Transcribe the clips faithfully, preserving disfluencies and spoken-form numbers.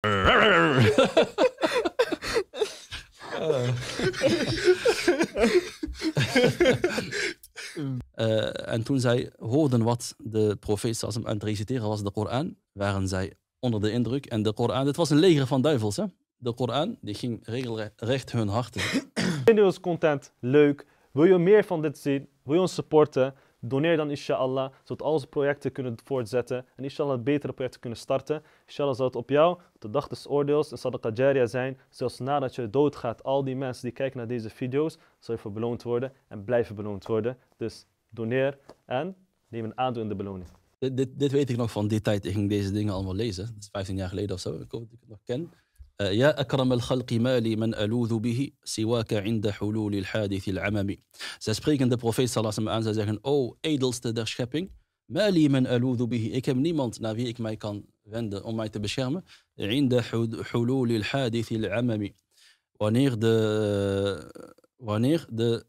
uh, en toen zij hoorden wat de profeet aan het reciteren was, de Koran, waren zij onder de indruk. En de Koran, dit was een leger van duivels, hè? De Koran, die ging regelrecht hun hart in. Vind je ons content leuk? Wil je meer van dit zien? Wil je ons supporten? Doneer dan inshallah, zodat al onze projecten kunnen voortzetten en inshallah betere projecten kunnen starten. Inshallah zal het op jou, de dag des oordeels en sadaqa jariya zijn. Zelfs nadat je doodgaat, al die mensen die kijken naar deze video's, zal je voor beloond worden en blijven beloond worden. Dus doneer en neem een aandeel in de beloning. Dit, dit, dit weet ik nog van die tijd, ik ging deze dingen allemaal lezen. Dat is vijftien jaar geleden of zo, ik hoop dat ik het nog ken. Ja, akram al-khalqi mali man aludhu bihi siwaka inda hululi al-hadith al-amami. Zij spreken de profeet sallallahu aan, zij zeggen, o edelste der schepping, mali man aludhu bihi, ik heb niemand naar wie ik mij kan wenden om mij te beschermen, inda hululi al-hadith al-amami, wanneer de, wanneer de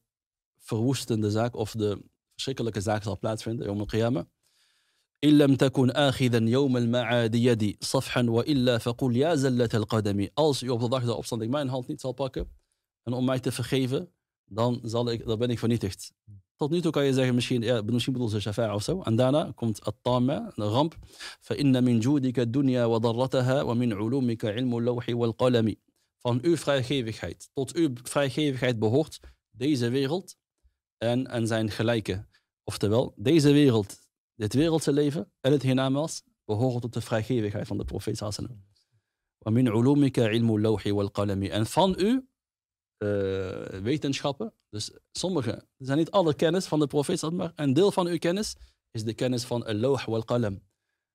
verwoestende zaak of de verschrikkelijke zaak zal plaatsvinden, yawm al-qiyamah. Illam takun akhidhan yawm al-ma'adi yadi safhan wa illa faqul ya zallat al-qadami. Als u op de dag der opstanding mijn hand niet zal pakken en om mij te vergeven, dan, zal ik, dan ben ik vernietigd. Tot nu toe kan je zeggen, misschien, ja, misschien bedoel ze shafa'a of zo. En daarna komt at-tama, de ramp. Fa inna min judika dunya wa darrataha wa min ulumika ilmu lawhi wal qalami. Van uw vrijgevigheid, tot uw vrijgevigheid behoort deze wereld en, en zijn gelijke. Oftewel, deze wereld, dit wereldse leven en het hiernamaals behoren tot de vrijgevigheid van de profeet sallallahu alaihi wasallam. En van uw uh, wetenschappen, dus sommige, er zijn niet alle kennis van de profeet, maar een deel van uw kennis is de kennis van al-lawh wal-qalam,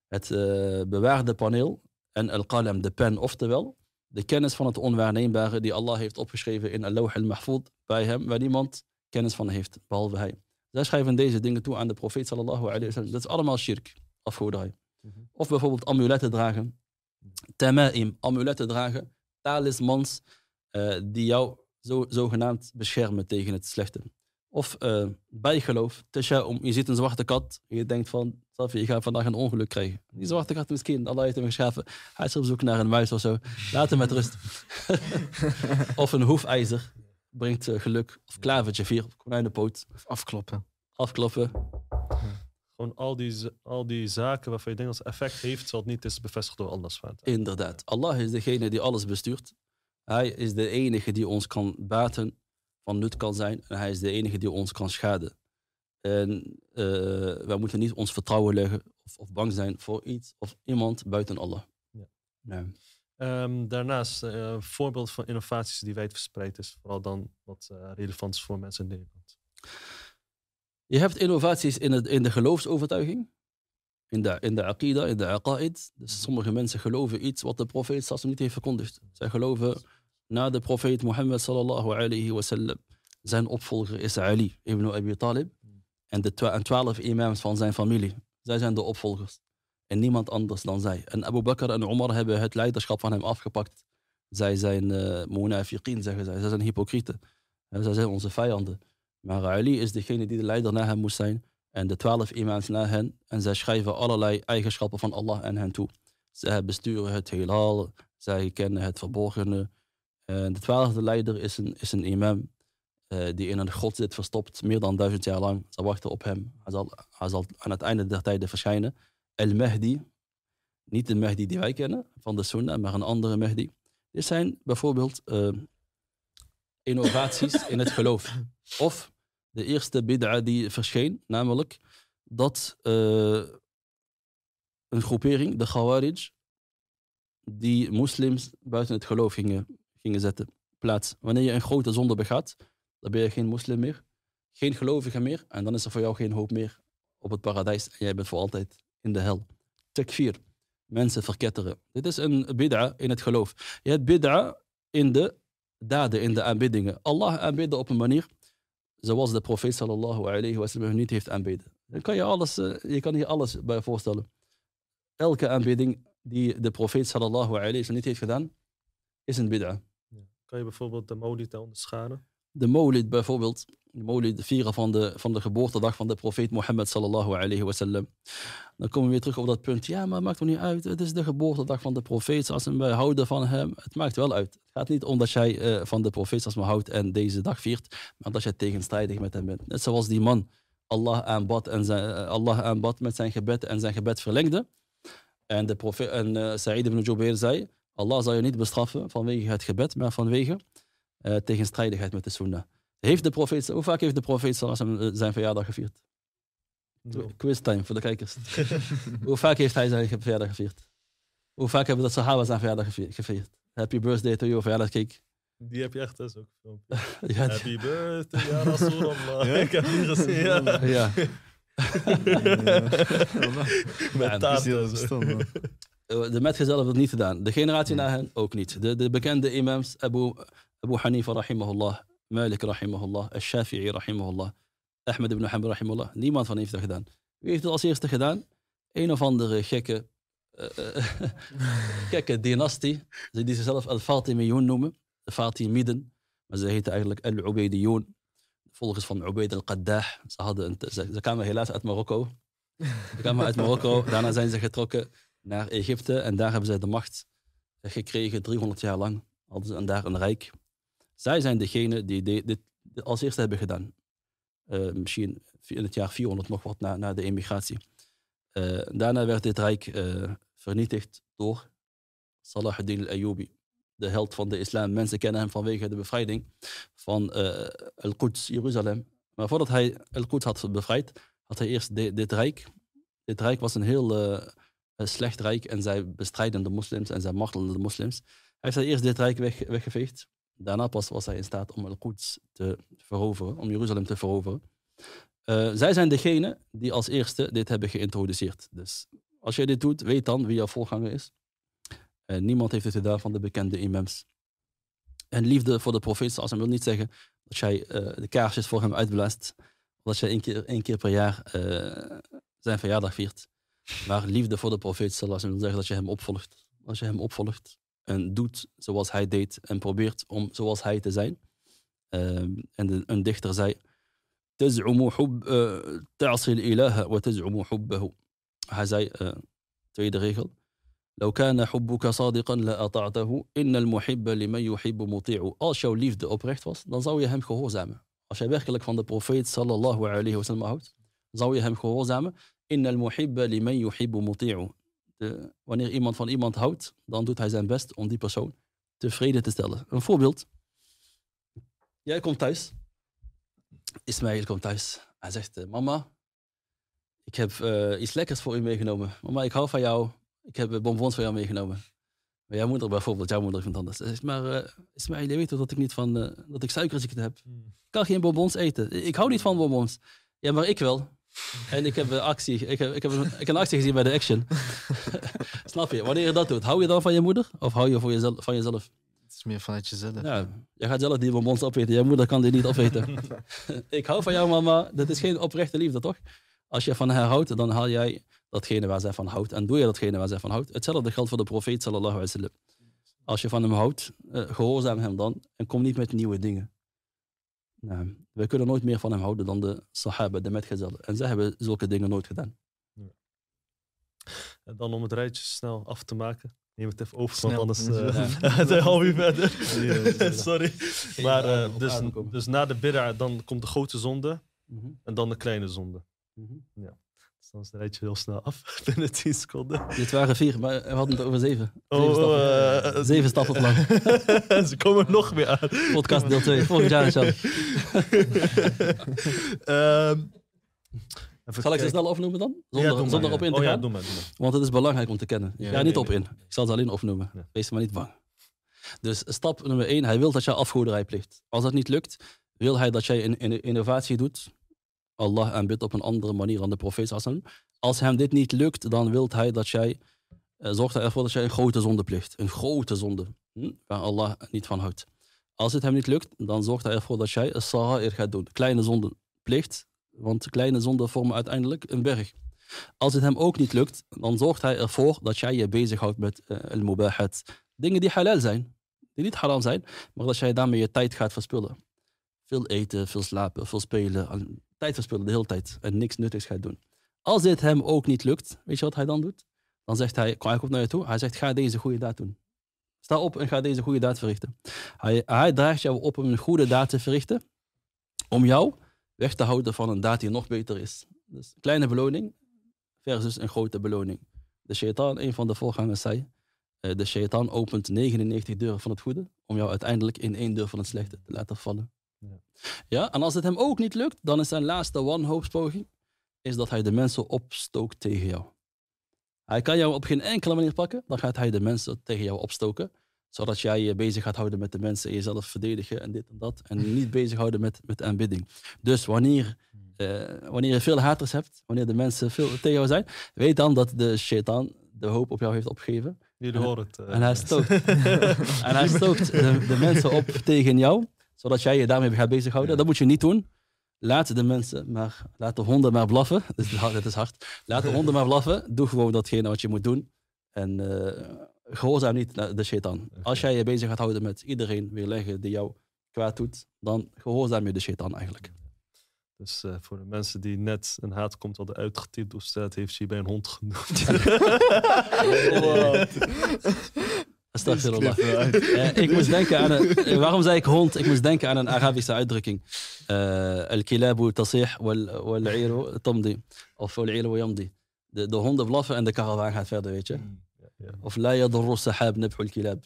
het uh, bewaarde paneel, en al-qalam, de pen, oftewel de kennis van het onwaarneembare die Allah heeft opgeschreven in al-lawh al-mahfud bij hem, waar niemand kennis van heeft, behalve hij. Zij schrijven deze dingen toe aan de profeet sallallahu alayhi wa sallam. Dat is allemaal shirk, afgoderij. Mm-hmm. Of bijvoorbeeld amuletten dragen. Tama'im, amuletten dragen. Talismans uh, die jou zo, zogenaamd beschermen tegen het slechte. Of uh, bijgeloof, tasha'um. Je ziet een zwarte kat en je denkt van, Safi, je gaat vandaag een ongeluk krijgen. Die zwarte kat misschien, Allah heeft hem geschapen. Hij is op zoek naar een muis of zo. Laat hem met rust. Of een hoefijzer. Brengt geluk. Of klavertje, vier konijnenpoot. Of afkloppen. Afkloppen. Ja. Gewoon al die, al die zaken waarvan je denkt als effect heeft, zal het niet is bevestigd door Allah. Inderdaad. Allah is degene die alles bestuurt. Hij is de enige die ons kan baten, van nut kan zijn. En hij is de enige die ons kan schaden. En uh, wij moeten niet ons vertrouwen leggen of, of bang zijn voor iets of iemand buiten Allah. Ja. Nee. Um, daarnaast, uh, een voorbeeld van innovaties die wijd verspreid is, vooral dan wat uh, relevant is voor mensen in Nederland. Je hebt innovaties in, het, in de geloofsovertuiging, in de, in de aqida, in de aqaid. Dus sommige mensen geloven iets wat de profeet zelfs niet heeft verkondigd. Zij geloven na de profeet Mohammed sallallahu alayhi wa sallam. Zijn opvolger is Ali ibn Abi Talib en de twa en twaalf imams van zijn familie. Zij zijn de opvolgers. En niemand anders dan zij. En Abu Bakr en Omar hebben het leiderschap van hem afgepakt. Zij zijn uh, munafiqin, zeggen zij. Zij zijn hypocrieten. En zij zijn onze vijanden. Maar Ali is degene die de leider na hem moest zijn. En de twaalf imams na hen. En zij schrijven allerlei eigenschappen van Allah aan hen toe. Zij besturen het heelal. Zij kennen het verborgene. En de twaalfde leider is een, is een imam. Uh, die in een grot zit verstopt. Meer dan duizend jaar lang. Ze wachten op hem. Hij zal, hij zal aan het einde der tijden verschijnen. El-Mahdi, niet de Mahdi die wij kennen van de Sunnah, maar een andere Mahdi. Dit zijn bijvoorbeeld uh, innovaties in het geloof. Of de eerste bid'a die verscheen, namelijk dat uh, een groepering, de Khawarij, die moslims buiten het geloof gingen, gingen zetten. Plaats. Wanneer je een grote zonde begaat, dan ben je geen moslim meer, geen gelovige meer, en dan is er voor jou geen hoop meer op het paradijs. En jij bent voor altijd in de hel. Takfir. Mensen verketteren. Dit is een bid'a in het geloof. Je hebt bid'a in de daden, in de aanbiddingen. Allah aanbidden op een manier zoals de profeet sallallahu alayhi wa sallam niet heeft aanbidden. Dan kan je, alles, je kan hier alles bij voorstellen. Elke aanbidding die de profeet sallallahu alayhi wa sallam niet heeft gedaan, is een bid'a. Ja. Kan je bijvoorbeeld de maulid onderscheiden? de Mawlid bijvoorbeeld, de Mawlid vieren van de, van de geboortedag van de profeet Mohammed sallallahu alayhi wa sallam. Dan komen we weer terug op dat punt. Ja, maar het maakt toch niet uit. Het is de geboortedag van de profeet. Als we houden van hem, het maakt wel uit. Het gaat niet om dat jij uh, van de profeet als men houdt en deze dag viert, maar dat jij tegenstrijdig met hem bent. Net zoals die man Allah aanbad, en zijn, uh, Allah aanbad met zijn gebed en zijn gebed verlengde. En, de profeet, en uh, Sa'id ibn Jubair zei, Allah zal je niet bestraffen vanwege het gebed, maar vanwege uh, tegenstrijdigheid met de sunnah. Heeft de profeet, hoe vaak heeft de profeet zijn verjaardag gevierd? No. Quiz time voor de kijkers. Hoe vaak heeft hij zijn verjaardag gevierd? Hoe vaak hebben de Sahaba zijn verjaardag gevierd? Happy birthday to you, verjaardagcake. Die heb je echt dus ook filmpje. Ja, happy die... birthday, ja, Rasulallah. Ja? Ik heb niet gezien. Ja. Ja. Met taart. De metgezel hebben het niet gedaan. De generatie na hen ook niet. De, de bekende imams, Abu, Abu Hanifa rahimahullah, Malik rahimahullah, al-Shafi'i rahimahullah, Ahmed ibn Hanbal rahimahullah. Niemand van heeft dat gedaan. Wie heeft het als eerste gedaan? Een of andere gekke, uh, uh, gekke dynastie, die zichzelf al-Fatimiyun noemen, de Fatimiden, maar ze heten eigenlijk al-Ubaydiyun, volgers van Ubayd al-Qaddah. Ze, hadden een, ze, ze kwamen helaas uit Marokko. Ze kwamen uit Marokko, daarna zijn ze getrokken naar Egypte en daar hebben zij de macht gekregen, driehonderd jaar lang. Hadden ze daar een rijk. Zij zijn degene die dit als eerste hebben gedaan. Uh, misschien in het jaar vierhonderd nog wat na, na de emigratie. Uh, daarna werd dit rijk uh, vernietigd door Salahuddin al-Ayyubi, de held van de islam. Mensen kennen hem vanwege de bevrijding van uh, Al-Quds, Jeruzalem. Maar voordat hij Al-Quds had bevrijd, had hij eerst de, dit rijk. Dit rijk was een heel uh, slecht rijk en zij bestrijden de moslims en zij martelen de moslims. Hij heeft hij eerst dit rijk weg, weggeveegd. Daarna pas was hij in staat om Al-Quds te veroveren, om Jeruzalem te veroveren. Uh, zij zijn degene die als eerste dit hebben geïntroduceerd. Dus als jij dit doet, weet dan wie jouw voorganger is. Uh, niemand heeft het gedaan van de bekende imams. En liefde voor de profeet, als hij wil niet zeggen dat jij uh, de kaarsjes voor hem uitblaast, dat jij één keer, één keer per jaar uh, zijn verjaardag viert. Maar liefde voor de profeet zal zeggen dat je hem opvolgt. Als je hem opvolgt en doet zoals hij deed en probeert om zoals hij te zijn. Uh, en de, een dichter zei, hij zei, uh, tweede regel, als jouw liefde oprecht was, dan zou je hem gehoorzamen. Als jij werkelijk van de profeet sallallahu alayhi wa sallam houdt, zou je hem gehoorzamen. De, wanneer iemand van iemand houdt, dan doet hij zijn best om die persoon tevreden te stellen. Een voorbeeld. Jij komt thuis. Ismail komt thuis. Hij zegt, mama, ik heb uh, iets lekkers voor u meegenomen. Mama, ik hou van jou. Ik heb bonbons voor jou meegenomen. Maar jouw moeder bijvoorbeeld, jouw moeder vindt anders. Hij zegt, maar uh, Ismail, je weet toch dat ik niet van, uh, dat ik suikerziekte heb. Ik kan geen bonbons eten. Ik hou niet van bonbons. Ja, maar ik wel. En ik heb een actie, ik heb, ik heb, een, ik heb een actie gezien bij de Action. Snap je? Wanneer je dat doet, hou je dan van je moeder? Of hou je voor jezelf, van jezelf? Het is meer vanuit jezelf. Ja, je gaat zelf die bonbons opeten. Je moeder kan die niet opeten. Ik hou van jou, mama. Dat is geen oprechte liefde, toch? Als je van haar houdt, dan haal jij datgene waar zij van houdt. En doe je datgene waar zij van houdt. Hetzelfde geldt voor de profeet, sallallahu alaihi wasallam. Als je van hem houdt, gehoorzaam hem dan. En kom niet met nieuwe dingen. Nou, we kunnen nooit meer van hem houden dan de sahaba, de metgezellen. En zij hebben zulke dingen nooit gedaan. Ja. En dan om het rijtje snel af te maken. Neem het even over, want anders hou je verder. Sorry. Maar uh, dus, dus na de bid'a, dan komt de grote zonde. Mm-hmm. En dan de kleine zonde. Mm-hmm. Ja. Dus dan is het rijtje heel snel af, binnen tien seconden. Dit waren vier, maar we hadden het over zeven. Zeven oh, stappen. Uh, zeven stappen lang. Ze komen er nog meer aan. Podcast deel twee, volgend jaar inshallah. um, Zal ik ze snel opnoemen dan? Zonder, ja, maar, zonder ja. op in te oh, gaan? Ja, doe maar, doe maar. Want het is belangrijk om te kennen. Ja, ja, ja niet nee, op in. Nee. Ik zal ze alleen opnoemen. Ja. Wees maar niet bang. Dus stap nummer één, hij wil dat jij afgoderij pleegt. Als dat niet lukt, wil hij dat jij een, een innovatie doet. Allah aanbidt op een andere manier aan de profeet. Als hem dit niet lukt, dan wil hij dat jij, eh, zorgt hij ervoor dat jij een grote zonde pleegt. Een grote zonde, hm, waar Allah niet van houdt. Als het hem niet lukt, dan zorgt hij ervoor dat jij een sarair gaat doen. Kleine zonde pleegt, want kleine zonden vormen uiteindelijk een berg. Als het hem ook niet lukt, dan zorgt hij ervoor dat jij je bezighoudt met uh, al-mubahat. Dingen die halal zijn, die niet haram zijn, maar dat jij daarmee je tijd gaat verspillen. Veel eten, veel slapen, veel spelen. Tijd verspillen de hele tijd. En niks nuttigs gaat doen. Als dit hem ook niet lukt, weet je wat hij dan doet? Dan zegt hij, kom, hij komt naar je toe. Hij zegt, ga deze goede daad doen. Sta op en ga deze goede daad verrichten. Hij, hij draagt jou op om een goede daad te verrichten. Om jou weg te houden van een daad die nog beter is. Dus kleine beloning versus een grote beloning. De Shaytan, een van de voorgangers, zei... De Shaytan opent negenennegentig deuren van het goede... om jou uiteindelijk in één deur van het slechte te laten vallen. Ja, ja en als het hem ook niet lukt... dan is zijn laatste wanhoopspoging... is dat hij de mensen opstookt tegen jou. Hij kan jou op geen enkele manier pakken... dan gaat hij de mensen tegen jou opstoken... zodat jij je bezig gaat houden met de mensen... en jezelf verdedigen en dit en dat... en niet bezighouden met, met aanbidding. Dus wanneer, eh, wanneer je veel haters hebt... wanneer de mensen veel tegen jou zijn... weet dan dat de Shaytan de hoop op jou heeft opgegeven... Jullie horen het. Uh, en hij stookt, en hij stookt de, de mensen op tegen jou, zodat jij je daarmee gaat bezighouden. Ja. Dat moet je niet doen. Laat de mensen maar, laat de honden maar blaffen. Dit is, dit is hard. Laat de honden maar blaffen. Doe gewoon datgene wat je moet doen. En uh, gehoorzaam niet de Shaytan. Okay. Als jij je bezig gaat houden met iedereen weerleggen die jou kwaad doet, dan gehoorzaam je de Shaytan eigenlijk. Dus uh, voor de mensen die net een haat komt al de uitgetypt of staat, heeft ze je bij een hond genoemd. Astaghfirullah. uh, ik moest denken aan een, uh, waarom zei ik hond? Ik moest denken aan een Arabische uitdrukking. Al-kilabu tasih wal-iru tamdi. Of wal-iru yamdi. De honden blaffen en de karavaan gaat verder, weet je. Of la yadurru sahab nabhul kilab.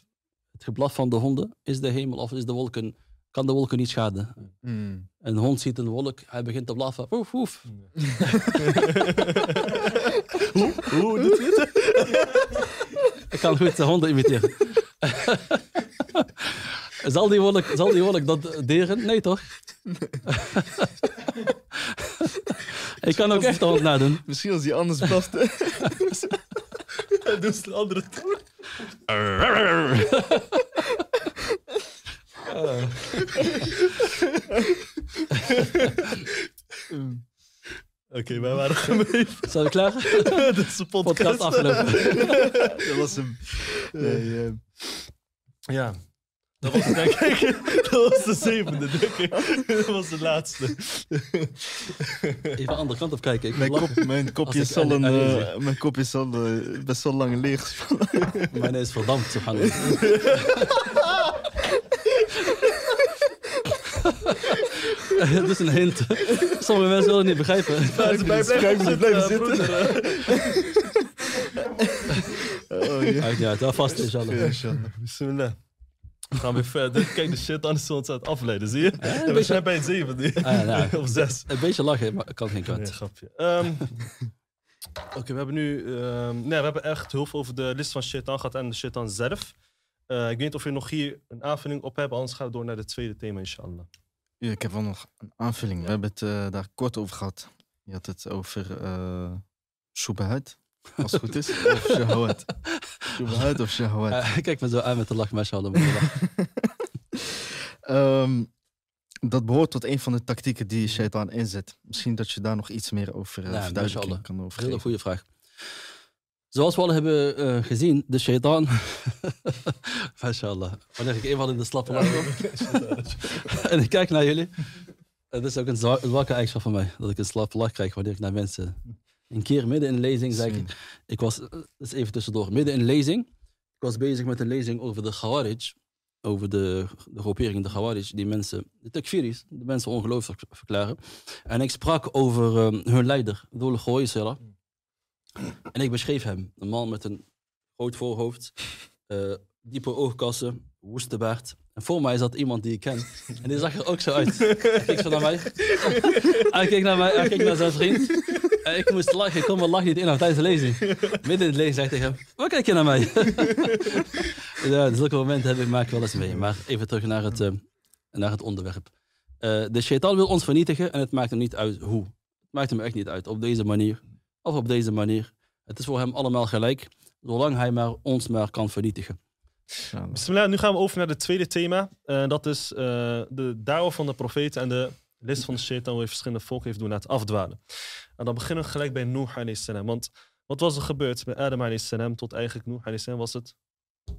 Het geblaf van de honden is de hemel of is de wolken. Kan de wolken niet schaden. Mm. Een hond ziet een wolk, hij begint te blaffen. Oef, oef. Ja. hoe? Hoe doet hij het? Ik kan goed de honden imiteren. zal, die wolk, zal die wolk dat deren? Nee, toch? Nee. Ik kan ook echt de hond nadoen. Misschien als hij anders blaft. Hij doet een andere toer. Uh. mm. Oké, okay, wij waren gebleven. Zijn we klaar? Dat is een podcast, podcast afgelopen. Dat was hem. Een... Nee, uh... Ja, dat was, denk ik, dat was de zevende, denk ik. Dat was de laatste. Even aan de andere kant op kijken. Ik mijn, lang... kop, mijn kopje is al, uh, al uh, best wel lang leeg. Mijn is verdampt, zo gaan dat is een hint. Sommige mensen willen het niet begrijpen. Blijven blijven, blijven zitten. Uiteraard, wel vast inshallah. Bismillah. We gaan weer verder. Kijk, de shit, anders zullen we ons aan het afleiden, zie je? Eh, we beetje... zijn bij het zeven ah, nou, of zes. Een beetje lachen, maar ik kan geen kwaad. Nee, grapje. Um, Oké, okay, we hebben nu... Um, nee, we hebben echt heel veel over de list van Shaytan gehad en de Shaytan zelf. Uh, ik weet niet of je nog hier een aanvulling op hebt, anders gaan we door naar het tweede thema, inshallah. Ja, ik heb wel nog een aanvulling. Ja. We hebben het uh, daar kort over gehad. Je had het over uh, Shubahad, als het goed is. Of Shahawat. Shubahad of Shahawat. Uh, kijk me zo aan met de lach, mashallah. um, dat behoort tot een van de tactieken die Shaytan inzet. Misschien dat je daar nog iets meer over uh, ja, verduidelijking kan overgeven. Hele goede vraag. Zoals we al hebben uh, gezien, de Shaytan. Mashallah. Dan leg ik eenmaal in de slappe lach op. En ik kijk naar jullie. Het is ook een zwakke eigenschap van mij, dat ik een slappe lach krijg wanneer ik naar mensen. Een keer midden in een lezing zei ik. Ik was, dat is even tussendoor, midden in een lezing. Ik was bezig met een lezing over de Khawarij. Over de, de groepering, de Khawarij, die mensen, de takfiris, die mensen ongeloof verklaren. En ik sprak over um, hun leider, Dhul-Khuwaysira. En ik beschreef hem. Een man met een groot voorhoofd, uh, diepe oogkassen, woeste baard. En voor mij zat iemand die ik ken. En die zag er ook zo uit. Hij keek zo naar mij. Hij keek naar mij, hij keek naar zijn vriend. En ik moest lachen, ik kon mijn lach niet in tijdens de lezing. Midden in het lezen zei ik tegen hem, waar kijk je naar mij? Ja, zulke momenten heb ik, maak ik wel eens mee. Maar even terug naar het, uh, naar het onderwerp. Uh, de Shaytan wil ons vernietigen en het maakt hem niet uit hoe. Het maakt hem echt niet uit, op deze manier. Of op deze manier. Het is voor hem allemaal gelijk, zolang hij maar ons maar kan vernietigen. Bismillah, nu gaan we over naar het tweede thema. Uh, dat is uh, de da'wah van de profeet en de list van de Shaytan, hoe hij verschillende volken heeft doen laten afdwalen. En dan beginnen we gelijk bij Nuh alayhis salam. Want wat was er gebeurd bij Adam alayhis salam tot eigenlijk Nuh alayhis salam was het?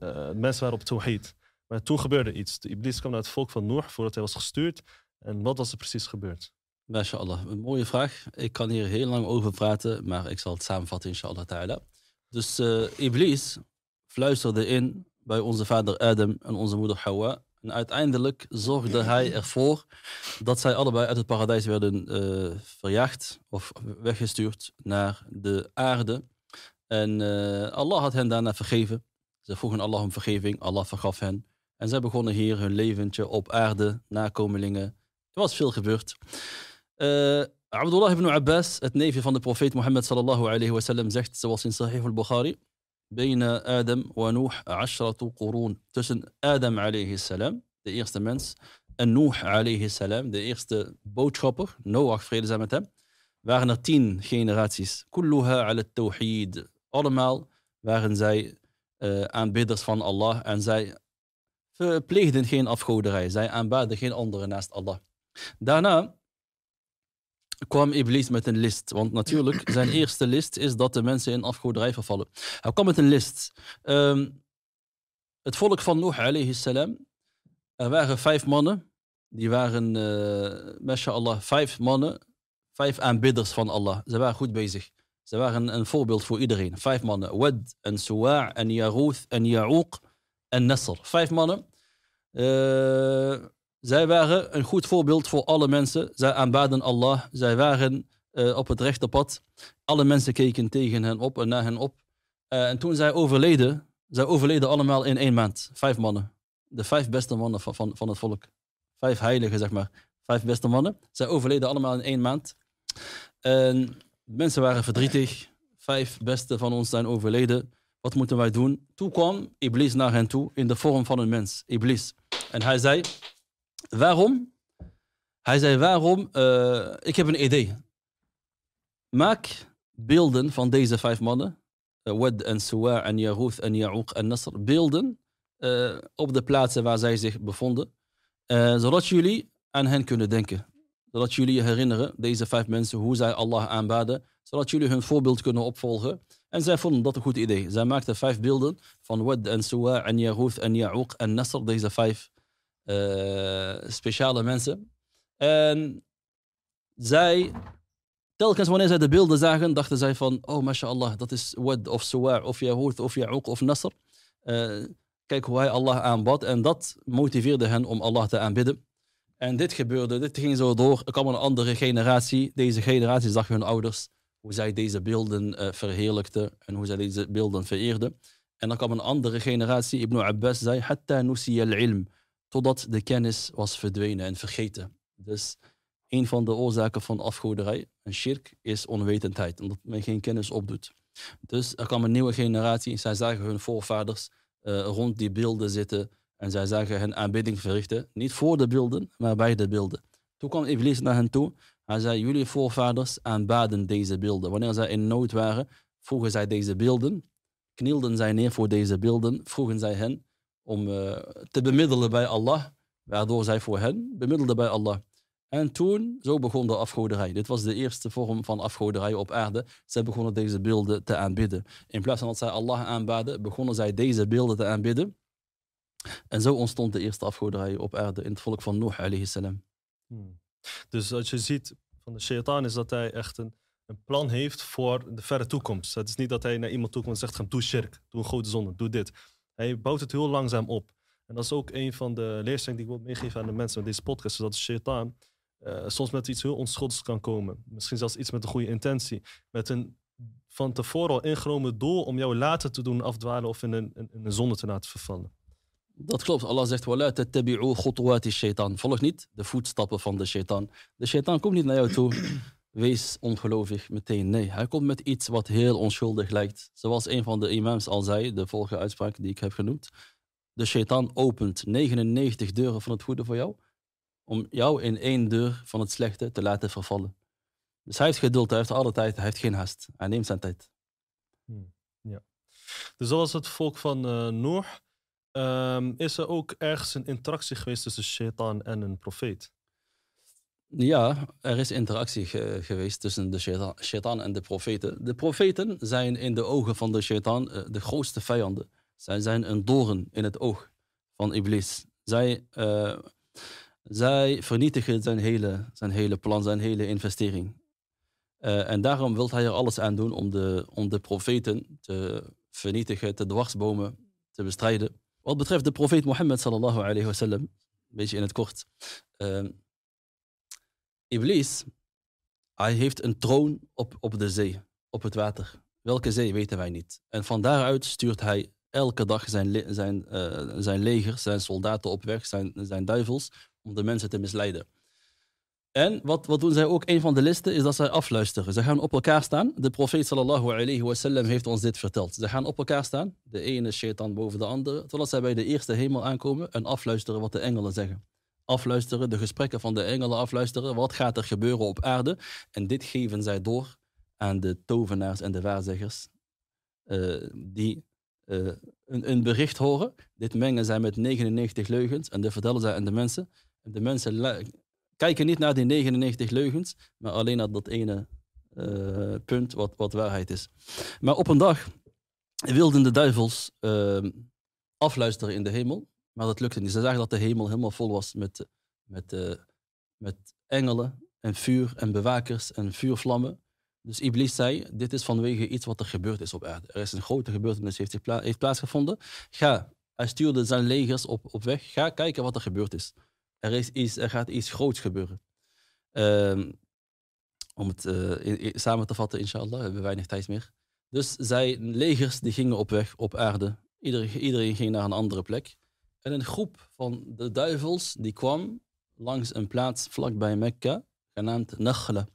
Uh, mensen waren op tawhid. Maar toen gebeurde iets. De Iblis kwam naar het volk van Nuh voordat hij was gestuurd. En wat was er precies gebeurd? MashaAllah, een mooie vraag. Ik kan hier heel lang over praten, maar ik zal het samenvatten, inshallah ta'ala. Dus uh, Iblis fluisterde in bij onze vader Adam en onze moeder Hawa. En uiteindelijk zorgde hij ervoor dat zij allebei uit het paradijs werden uh, verjaagd of weggestuurd naar de aarde. En uh, Allah had hen daarna vergeven. Ze vroegen Allah om vergeving, Allah vergaf hen. En zij begonnen hier hun leventje op aarde, nakomelingen. Er was veel gebeurd. Uh, Abdullah ibn Abbas, het neefje van de profeet Mohammed sallallahu alayhi wa sallam, zegt zoals in Sahih al-Bukhari: Bijna Adam wa Nuh ashratu qurun. Tussen Adam alayhi salam, de eerste mens, en Nuh alayhi salam, de eerste boodschapper, Noach, vrede zij met hem, waren er tien generaties. Kulluha ala tawhid. Allemaal waren zij uh, aanbidders van Allah en zij pleegden geen afgoderij. Zij aanbaden geen andere naast Allah. Daarna kwam Iblis met een list. Want natuurlijk, zijn eerste list is dat de mensen in afgoderij vervallen. Hij kwam met een list. Um, het volk van Nuh, alayhi salam, er waren vijf mannen. Die waren, uh, masha'Allah, vijf mannen, vijf aanbidders van Allah. Ze waren goed bezig. Ze waren een voorbeeld voor iedereen. Vijf mannen. Wadd en Suwa en Yaghuth en Ya'uq en Nasr. Vijf mannen. Uh, zij waren een goed voorbeeld voor alle mensen. Zij aanbaden Allah. Zij waren uh, op het rechte pad. Alle mensen keken tegen hen op en naar hen op. Uh, en toen zij overleden, zij overleden allemaal in één maand. Vijf mannen. De vijf beste mannen van, van, van het volk. Vijf heiligen, zeg maar. Vijf beste mannen. Zij overleden allemaal in één maand. En mensen waren verdrietig. Vijf beste van ons zijn overleden. Wat moeten wij doen? Toen kwam Iblis naar hen toe in de vorm van een mens. Iblis. En hij zei, waarom? Hij zei, waarom? Uh, ik heb een idee. Maak beelden van deze vijf mannen. Uh, Wad en Suwa en Yaghuth en Ya'uq en Nasr. Beelden uh, op de plaatsen waar zij zich bevonden. Uh, zodat jullie aan hen kunnen denken. Zodat jullie je herinneren, deze vijf mensen, hoe zij Allah aanbaden. Zodat jullie hun voorbeeld kunnen opvolgen. En zij vonden dat een goed idee. Zij maakten vijf beelden van Wadd en Suwa en Yaghuth en Ya'uq en Nasr. Deze vijf uh, speciale mensen. En zij, telkens wanneer zij de beelden zagen, dachten zij van, oh masha'Allah, dat is Wadd of Suwa of Yaghuth of Ya'uq of Nasr. Uh, kijk hoe hij Allah aanbad. En dat motiveerde hen om Allah te aanbidden. En dit gebeurde, dit ging zo door. Er kwam een andere generatie. Deze generatie zag hun ouders, hoe zij deze beelden uh, verheerlijkten en hoe zij deze beelden vereerden. En dan kwam een andere generatie. Ibn Abbas zei, hatta nusiya al-ilm, totdat de kennis was verdwenen en vergeten. Dus een van de oorzaken van afgoderij en shirk is onwetendheid, omdat men geen kennis opdoet. Dus er kwam een nieuwe generatie en zij zagen hun voorvaders uh, rond die beelden zitten en zij zagen hen aanbidding verrichten. Niet voor de beelden, maar bij de beelden. Toen kwam Iblis naar hen toe. Hij zei, jullie voorvaders aanbaden deze beelden. Wanneer zij in nood waren, vroegen zij deze beelden. Knielden zij neer voor deze beelden. Vroegen zij hen om uh, te bemiddelen bij Allah. Waardoor zij voor hen bemiddelden bij Allah. En toen, zo begon de afgoderij. Dit was de eerste vorm van afgoderij op aarde. Zij begonnen deze beelden te aanbidden. In plaats van dat zij Allah aanbaden, begonnen zij deze beelden te aanbidden. En zo ontstond de eerste afgoderij op aarde in het volk van Nuh alayhi salam. Hmm. Dus als je ziet van de Shaytan is dat hij echt een, een plan heeft voor de verre toekomst. Het is niet dat hij naar iemand toe komt en zegt, doe shirk, doe een grote zonde, doe dit. Hij bouwt het heel langzaam op. En dat is ook een van de leerstellingen die ik wil meegeven aan de mensen met deze podcast. Dat de Shaytan uh, soms met iets heel onschuldigs kan komen. Misschien zelfs iets met een goede intentie. Met een van tevoren al ingenomen doel om jou later te doen afdwalen of in een, in, in een zonde te laten vervallen. Dat klopt. Allah zegt, wala tattabi'u khutuwati shaytan. Volg niet de voetstappen van de shaytan. De shaytan komt niet naar jou toe. Wees ongelovig meteen. Nee, hij komt met iets wat heel onschuldig lijkt. Zoals een van de imams al zei, de vorige uitspraak die ik heb genoemd. De shaytan opent negenennegentig deuren van het goede voor jou. Om jou in één deur van het slechte te laten vervallen. Dus hij heeft geduld, hij heeft alle tijd, hij heeft geen haast. Hij neemt zijn tijd. Hmm, ja. Dus zoals het volk van uh, Nuh. Um, is er ook ergens een interactie geweest tussen Shaytan en een profeet? Ja, er is interactie ge geweest tussen de Shaytan, Shaytan en de profeten. De profeten zijn in de ogen van de Shaytan uh, de grootste vijanden. Zij zijn een doorn in het oog van Iblis. Zij, uh, Zij vernietigen zijn hele, zijn hele plan, zijn hele investering. Uh, en daarom wil hij er alles aan doen om de, om de profeten te vernietigen, te dwarsbomen, te bestrijden. Wat betreft de profeet Mohammed sallallahu alayhi wa sallam, een beetje in het kort. Uh, Iblis, hij heeft een troon op, op de zee, op het water. Welke zee weten wij niet. En van daaruit stuurt hij elke dag zijn, zijn, uh, zijn leger, zijn soldaten op weg, zijn, zijn duivels, om de mensen te misleiden. En wat, wat doen zij ook? Een van de listen is dat zij afluisteren. Ze gaan op elkaar staan. De profeet sallallahu alayhi wa sallam heeft ons dit verteld. Ze gaan op elkaar staan. De ene shaitan boven de andere. Totdat zij bij de eerste hemel aankomen en afluisteren wat de engelen zeggen. Afluisteren, de gesprekken van de engelen afluisteren. Wat gaat er gebeuren op aarde? En dit geven zij door aan de tovenaars en de waarzeggers. Uh, die uh, een, een bericht horen. Dit mengen zij met negenennegentig leugens. En dat vertellen zij aan de mensen. En de mensen... kijken niet naar die negenennegentig leugens, maar alleen naar dat ene uh, punt wat, wat waarheid is. Maar op een dag wilden de duivels uh, afluisteren in de hemel, maar dat lukte niet. Ze zagen dat de hemel helemaal vol was met, met, uh, met engelen en vuur en bewakers en vuurvlammen. Dus Iblis zei, dit is vanwege iets wat er gebeurd is op aarde. Er is een grote gebeurtenis heeft, pla- heeft plaatsgevonden. Ga, hij stuurde zijn legers op, op weg, ga kijken wat er gebeurd is. Er, is iets, er gaat iets groots gebeuren. Um, om het uh, in, in, samen te vatten, inshallah, we hebben weinig tijd meer. Dus zijn legers die gingen op weg op aarde. Ieder, iedereen ging naar een andere plek. En een groep van de duivels die kwam langs een plaats vlakbij Mekka, genaamd Nakhla,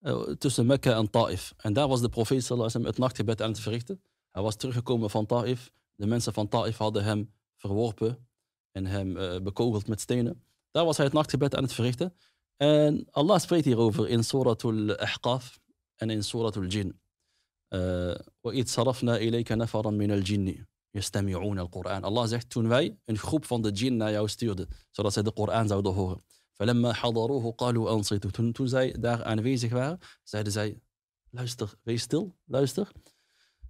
uh, tussen Mekka en Taif. En daar was de profeet sallallahu alaihi wasallam het nachtgebed aan het verrichten. Hij was teruggekomen van Taif. De mensen van Taif hadden hem verworpen en hem uh, bekogeld met stenen. Daar was hij het nachtgebed aan het verrichten. En Allah spreekt hierover in Suratul al Ahqaf en in Suratul al jin. وَإِذْ صَرَفْنَا إِلَيْكَ نَفَرًا مِنَ الْجِنِّ يَسْتَمِعُونَ الْقُرْآنَ. Allah zegt, toen wij een groep van de jinn naar jou stuurden, zodat zij de Koran zouden horen. فَلَمَّا حَضَرُوهُ قَالُوا أَنصِتُوا. Toen, toen zij daar aanwezig waren, zeiden zij, luister, wees stil, luister.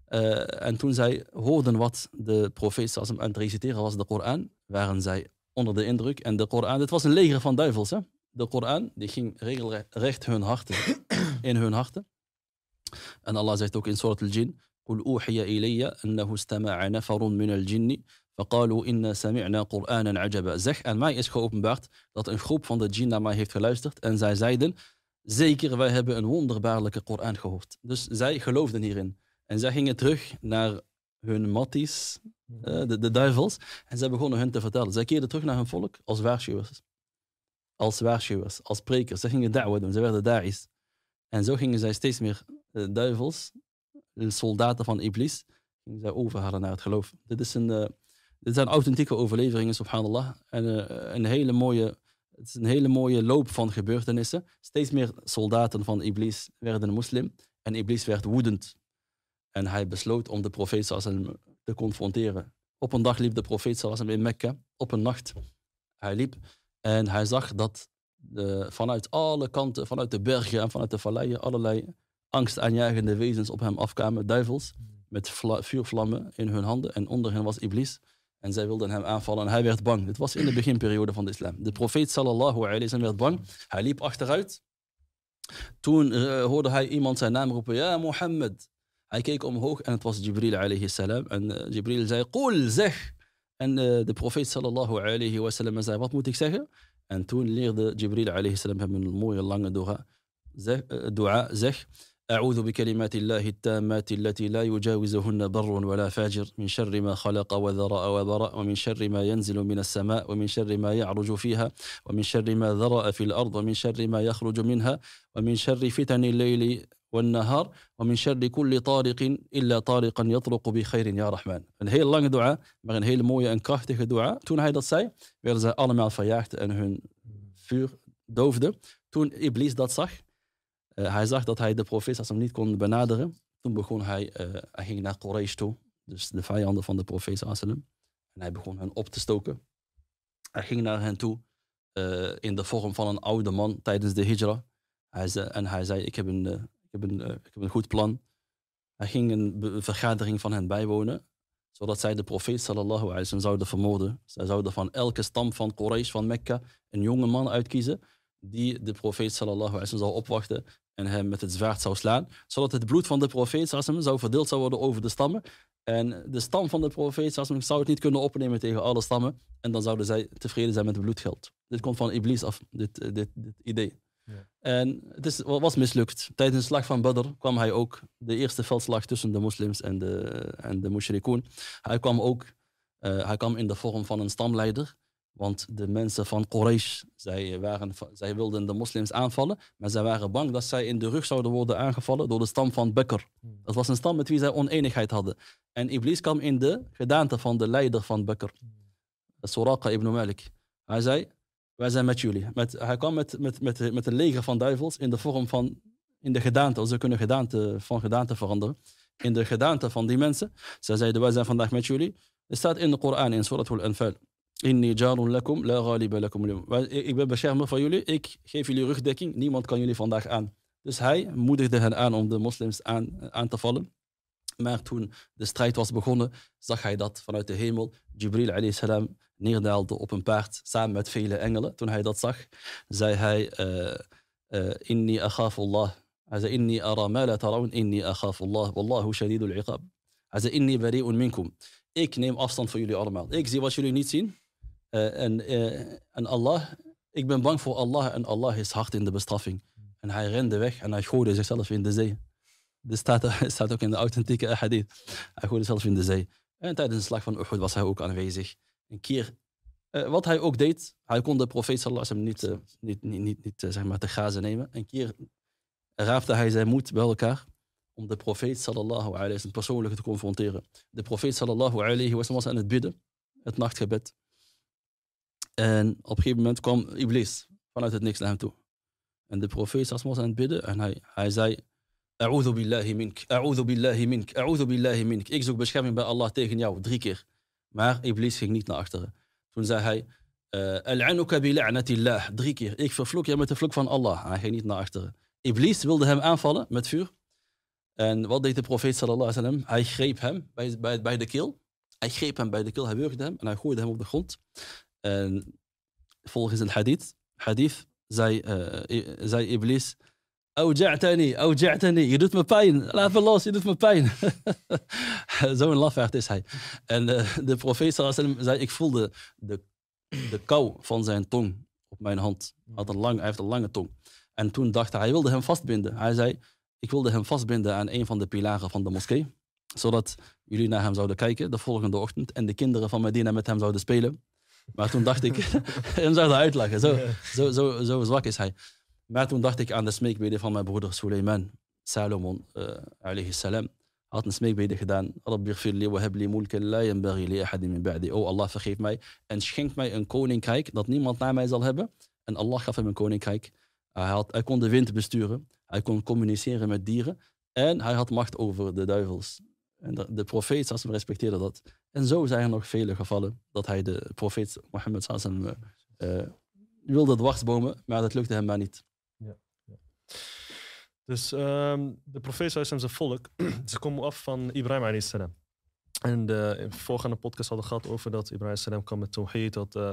Uh, en toen zij hoorden wat de profeet zoals hem aan het reciteren was, de Koran, waren zij onder de indruk. En de Koran, dit was een leger van duivels. Hè? De Koran, die ging regelrecht hun harten, in hun harten. En Allah zegt ook in Surat al jin, قُلْ أُوحِيَ إِلَيَّ أَنَّهُ اسْتَمَعَ نَفَرٌ مِنَ الْجِنِّ فَقَالُوا إِنَّا سَمِعْنَا قُرْآنًا عَجَبًا. Zeg, aan mij is geopenbaard dat een groep van de jinn naar mij heeft geluisterd. En zij zeiden, zeker, wij hebben een wonderbaarlijke Koran gehoord. Dus zij geloofden hierin. En zij gingen terug naar hun matties, de, de duivels, en zij begonnen hun te vertellen. Zij keerden terug naar hun volk als waarschuwers. Als waarschuwers, als sprekers. Zij gingen da'wa doen, zij werden da'is. En zo gingen zij steeds meer duivels, soldaten van Iblis, gingen zij overhalen naar het geloof. Dit, is een, uh, dit zijn authentieke overleveringen, subhanallah. En uh, een, hele mooie, het is een hele mooie loop van gebeurtenissen. Steeds meer soldaten van Iblis werden moslim en Iblis werd woedend. En hij besloot om de profeet te confronteren. Op een dag liep de profeet in Mekka, op een nacht. Hij liep en hij zag dat de, vanuit alle kanten, vanuit de bergen en vanuit de valleien, allerlei angstaanjagende wezens op hem afkwamen. Duivels met vla, vuurvlammen in hun handen en onder hen was Iblis. En zij wilden hem aanvallen en hij werd bang. Dit was in de beginperiode van de islam. De profeet sallallahu alayhi wa sallam werd bang. Hij liep achteruit. Toen uh, hoorde hij iemand zijn naam roepen, ja Mohammed. Hij keek omhoog en het was Jibril alayhi salam. En uh, Jibril zei, Qul, zeg! En uh, de profeet sallallahu alayhi wa sallam zei, wat moet ik zeggen? En toen leerde Jibril alayhi salam hem een mooie lange dua. Zeg, uh, dua, zeg, A'udhu bi kalimatillahi tamati allati la yujawizuhunna barrun wa la fajir min sharri ma khalaqa wa dhara'a wa bara' wa min sharri ma yanzilu min as-sama' wa min sharri ma ya'ruju fiha wa min sharri ma dhara'a fil ard wa min sharri ma yakhruju minha wa min sharri fitani al-layli والنهار ومن شر كل طارق إلا طارقا يطرق بخير يا رحمن. Een heel lange dua, maar een hele mooie en krachtige dua. Toen hij dat zei, werden zij allemaal verjaagd en hun vuur doofde. Toen Iblis dat zag, uh, hij zag dat hij de profeet als hem niet kon benaderen. Toen begon hij, uh, hij ging naar Quraysh toe, dus de vijanden van de profeet sallam, en hij begon hen op te stoken. Hij ging naar hen toe uh, in de vorm van een oude man tijdens de hijra. Hij zei, en hij zei, ik heb een... Uh, Ik heb, een, ik heb een goed plan. Hij ging een vergadering van hen bijwonen. zodat zij de profeet sallallahu alaihi wasallam zouden vermoorden. Zij zouden van elke stam van Quraysh, van Mekka, een jonge man uitkiezen die de profeet sallallahu alaihi wasallam zou opwachten en hem met het zwaard zou slaan, zodat het bloed van de profeet sallallahu alaihi wasallam zou verdeeld zou worden over de stammen. En de stam van de profeet sallallahu alaihi wasallam zou het niet kunnen opnemen tegen alle stammen en dan zouden zij tevreden zijn met het bloedgeld. Dit komt van Iblis af, dit, dit, dit, dit idee. Ja. En het is, was mislukt. Tijdens de slag van Badr kwam hij ook, de eerste veldslag tussen de moslims en de, en de mushrikoen. Hij kwam ook uh, hij kwam in de vorm van een stamleider, want de mensen van Quraysh, zij, waren, zij wilden de moslims aanvallen, maar zij waren bang dat zij in de rug zouden worden aangevallen door de stam van Bekr. Dat was een stam met wie zij oneenigheid hadden. En Iblis kwam in de gedaante van de leider van Bekr, Suraqa ibn Malik. Hij zei: wij zijn met jullie. Met, hij kwam met, met, met, met een leger van duivels in de vorm van, in de gedaante, ze kunnen gedaante, van gedaante veranderen, in de gedaante van die mensen. Zij zeiden: wij zijn vandaag met jullie. Het staat in de Koran, in Suratul Anfal: inni jarun lakum, la ghaliba lakum. Ik ben beschermer van jullie, ik geef jullie rugdekking, niemand kan jullie vandaag aan. Dus hij moedigde hen aan om de moslims aan, aan te vallen. Maar toen de strijd was begonnen, zag hij dat vanuit de hemel Jibril alayhi salam neerdaalde op een paard samen met vele engelen. Toen hij dat zag, zei hij: uh, uh, inni akhafullah. Hij zei: inni ara ma la tarawun, inni akhafullah, wallahu shadidul iqab. Hij zei: inni bari'un minkum. Ik neem afstand van jullie allemaal. Ik zie wat jullie niet zien. Uh, en, uh, en Allah, ik ben bang voor Allah en Allah is hard in de bestraffing. En hij rende weg en hij gooide zichzelf in de zee. Dit staat, staat ook in de authentieke hadith. Hij gooide zichzelf in de zee. En tijdens de slag van Uhud was hij ook aanwezig. Een keer, uh, wat hij ook deed, hij kon de profeet sallallahu alaihi wasallam niet, uh, niet, niet, niet, niet uh, zeg maar te grazen nemen. Een keer raapte hij zijn moed bij elkaar om de profeet sallallahu alaihi wasallam persoonlijk te confronteren. De profeet sallallahu alaihi wasallam was aan het bidden, het nachtgebed. En op een gegeven moment kwam Iblis vanuit het niks naar hem toe. En de profeet sallallahu alaihi wasallam was aan het bidden en hij, hij zei: a'udhu billahi mink, a'udhu billahi mink, a'udhu billahi mink. Ik zoek bescherming bij Allah tegen jou, drie keer. Maar Iblis ging niet naar achteren. Toen zei hij: al'anuka bi la'natillah, drie keer. Ik vervloek je met de vloek van Allah. Hij ging niet naar achteren. Iblis wilde hem aanvallen met vuur. En wat deed de profeet sallallahu alaihi wasallam? Hij greep hem bij, bij, bij de keel. Hij greep hem bij de keel, hij wurgde hem en hij gooide hem op de grond. En volgens een hadith, hadith zei, uh, zei Iblis: Auja'tani, auja'tani, je doet me pijn, laat me los, je doet me pijn. Zo'n lafaard is hij. En uh, de profeet sallallahu alaihi wasallam zei: ik voelde de, de kou van zijn tong op mijn hand. Hij, had een lang, hij heeft een lange tong. En toen dacht hij, hij wilde hem vastbinden. Hij zei: ik wilde hem vastbinden aan een van de pilaren van de moskee, zodat jullie naar hem zouden kijken de volgende ochtend en de kinderen van Medina met hem zouden spelen. Maar toen dacht ik, hem zou hij uitlachen, zo, zo, zo, zo zwak is hij. Maar toen dacht ik aan de smeekbeden van mijn broeder Suleiman, Salomon, uh, alayhi salam. Had een smeekbede gedaan. Rabbighfirli wa habli mulkan la yanbaghi li ahadin min ba'di. Oh Allah, vergeef mij en schenk mij een koninkrijk dat niemand na mij zal hebben. En Allah gaf hem een koninkrijk. Hij, had, hij kon de wind besturen. Hij kon communiceren met dieren. En hij had macht over de duivels. En de, de profeet zoals we respecteerden dat. En zo zijn er nog vele gevallen dat hij de profeet Mohammed sallallahu alaihi wasallam uh, wilde dwarsbomen, maar dat lukte hem maar niet. Ja, ja. Dus um, de profeet en zijn volk, ze komen af van Ibrahim alayhi salam. En de, in de voorgaande podcast hadden we gehad over dat Ibrahim alayhi salam kwam met tawhid, dat uh,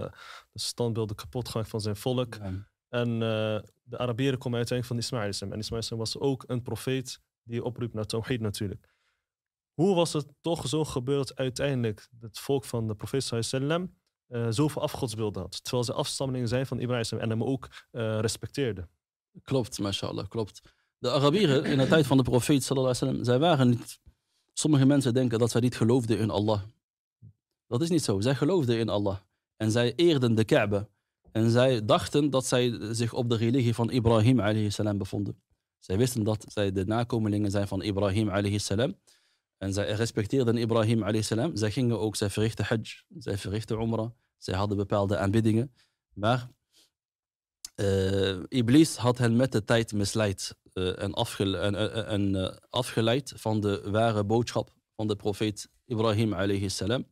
de standbeelden kapot gemaakt van zijn volk. Ja. En uh, de Arabieren komen uiteindelijk van Ismail alayhi salam. En Ismail alayhi salam was ook een profeet die oproept naar tawhid natuurlijk. Hoe was het toch zo gebeurd uiteindelijk dat het volk van de profeet sallam uh, zoveel afgodsbeelden had, terwijl ze afstammelingen zijn van Ibrahim en hem ook uh, respecteerden? Klopt, mashallah, klopt. De Arabieren in de tijd van de profeet sallallahu alaihi wasallam, zij waren niet... Sommige mensen denken dat zij niet geloofden in Allah. Dat is niet zo. Zij geloofden in Allah. En zij eerden de Kaaba. En zij dachten dat zij zich op de religie van Ibrahim alayhi salam bevonden. Zij wisten dat zij de nakomelingen zijn van Ibrahim alayhi salam. En zij respecteerden Ibrahim alayhi salam. Zij gingen ook, zij verrichten hajj, zij verrichten umrah. Zij hadden bepaalde aanbiddingen. Maar uh, Iblis had hen met de tijd misleid uh, en, afgele en, uh, en uh, afgeleid van de ware boodschap van de profeet Ibrahim alayhi salam.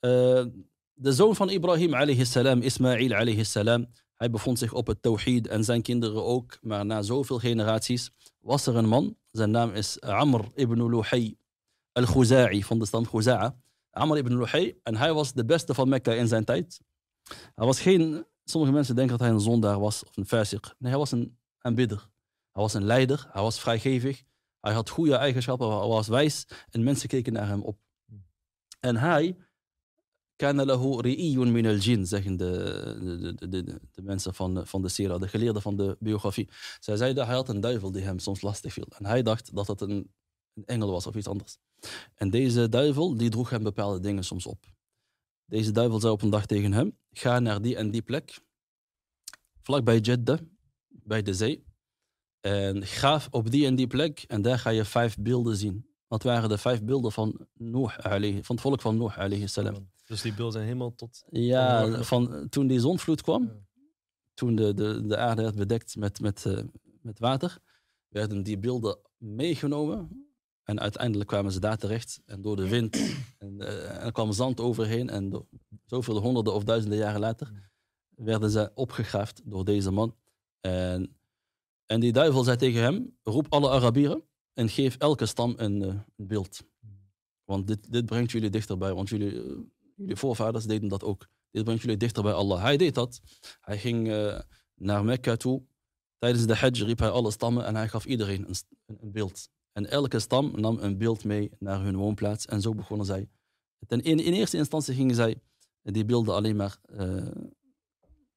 Uh, de zoon van Ibrahim alayhi salam, Ismail alayhi salam, hij bevond zich op het tawhid en zijn kinderen ook. Maar na zoveel generaties was er een man, zijn naam is Amr ibn Luhay, al-Khuza'i, van de stam Khuza'a. Amr ibn Luhay. En hij was de beste van Mekka in zijn tijd. Hij was geen... Sommige mensen denken dat hij een zondaar was of een fasiq. Nee, hij was een aanbidder. Hij was een leider. Hij was vrijgevig. Hij had goede eigenschappen. Hij was wijs. En mensen keken naar hem op. En hij... Kana lahu ri'iyun min al-jin, zeggen de, de, de, de, de mensen van, van de sira, de geleerden van de biografie. Zij zeiden, hij had een duivel die hem soms lastig viel. En hij dacht dat het een, een engel was of iets anders. En deze duivel, die droeg hem bepaalde dingen soms op. Deze duivel zei op een dag tegen hem, ga naar die en die plek, vlak bij Jeddah, bij de zee. En ga op die en die plek en daar ga je vijf beelden zien. Dat waren de vijf beelden van Nuh, van het volk van Nuh, alayhi salam. Dus die beelden zijn helemaal tot... Ja, van, toen die zonvloed kwam, ja. toen de, de, de aarde werd bedekt met, met, uh, met water, werden die beelden meegenomen. En uiteindelijk kwamen ze daar terecht. En door de wind, en, uh, er kwam zand overheen. En door, zoveel honderden of duizenden jaren later, ja. werden ze opgegraafd door deze man. En, en die duivel zei tegen hem, roep alle Arabieren en geef elke stam een uh, beeld. Want dit, dit brengt jullie dichterbij, want jullie... Uh, Jullie voorvaders deden dat ook. Dit brengt jullie dichter bij Allah. Hij deed dat. Hij ging uh, naar Mekka toe. Tijdens de hajj riep hij alle stammen en hij gaf iedereen een, een beeld. En elke stam nam een beeld mee naar hun woonplaats. En zo begonnen zij. En in, in eerste instantie gingen zij die beelden alleen maar uh,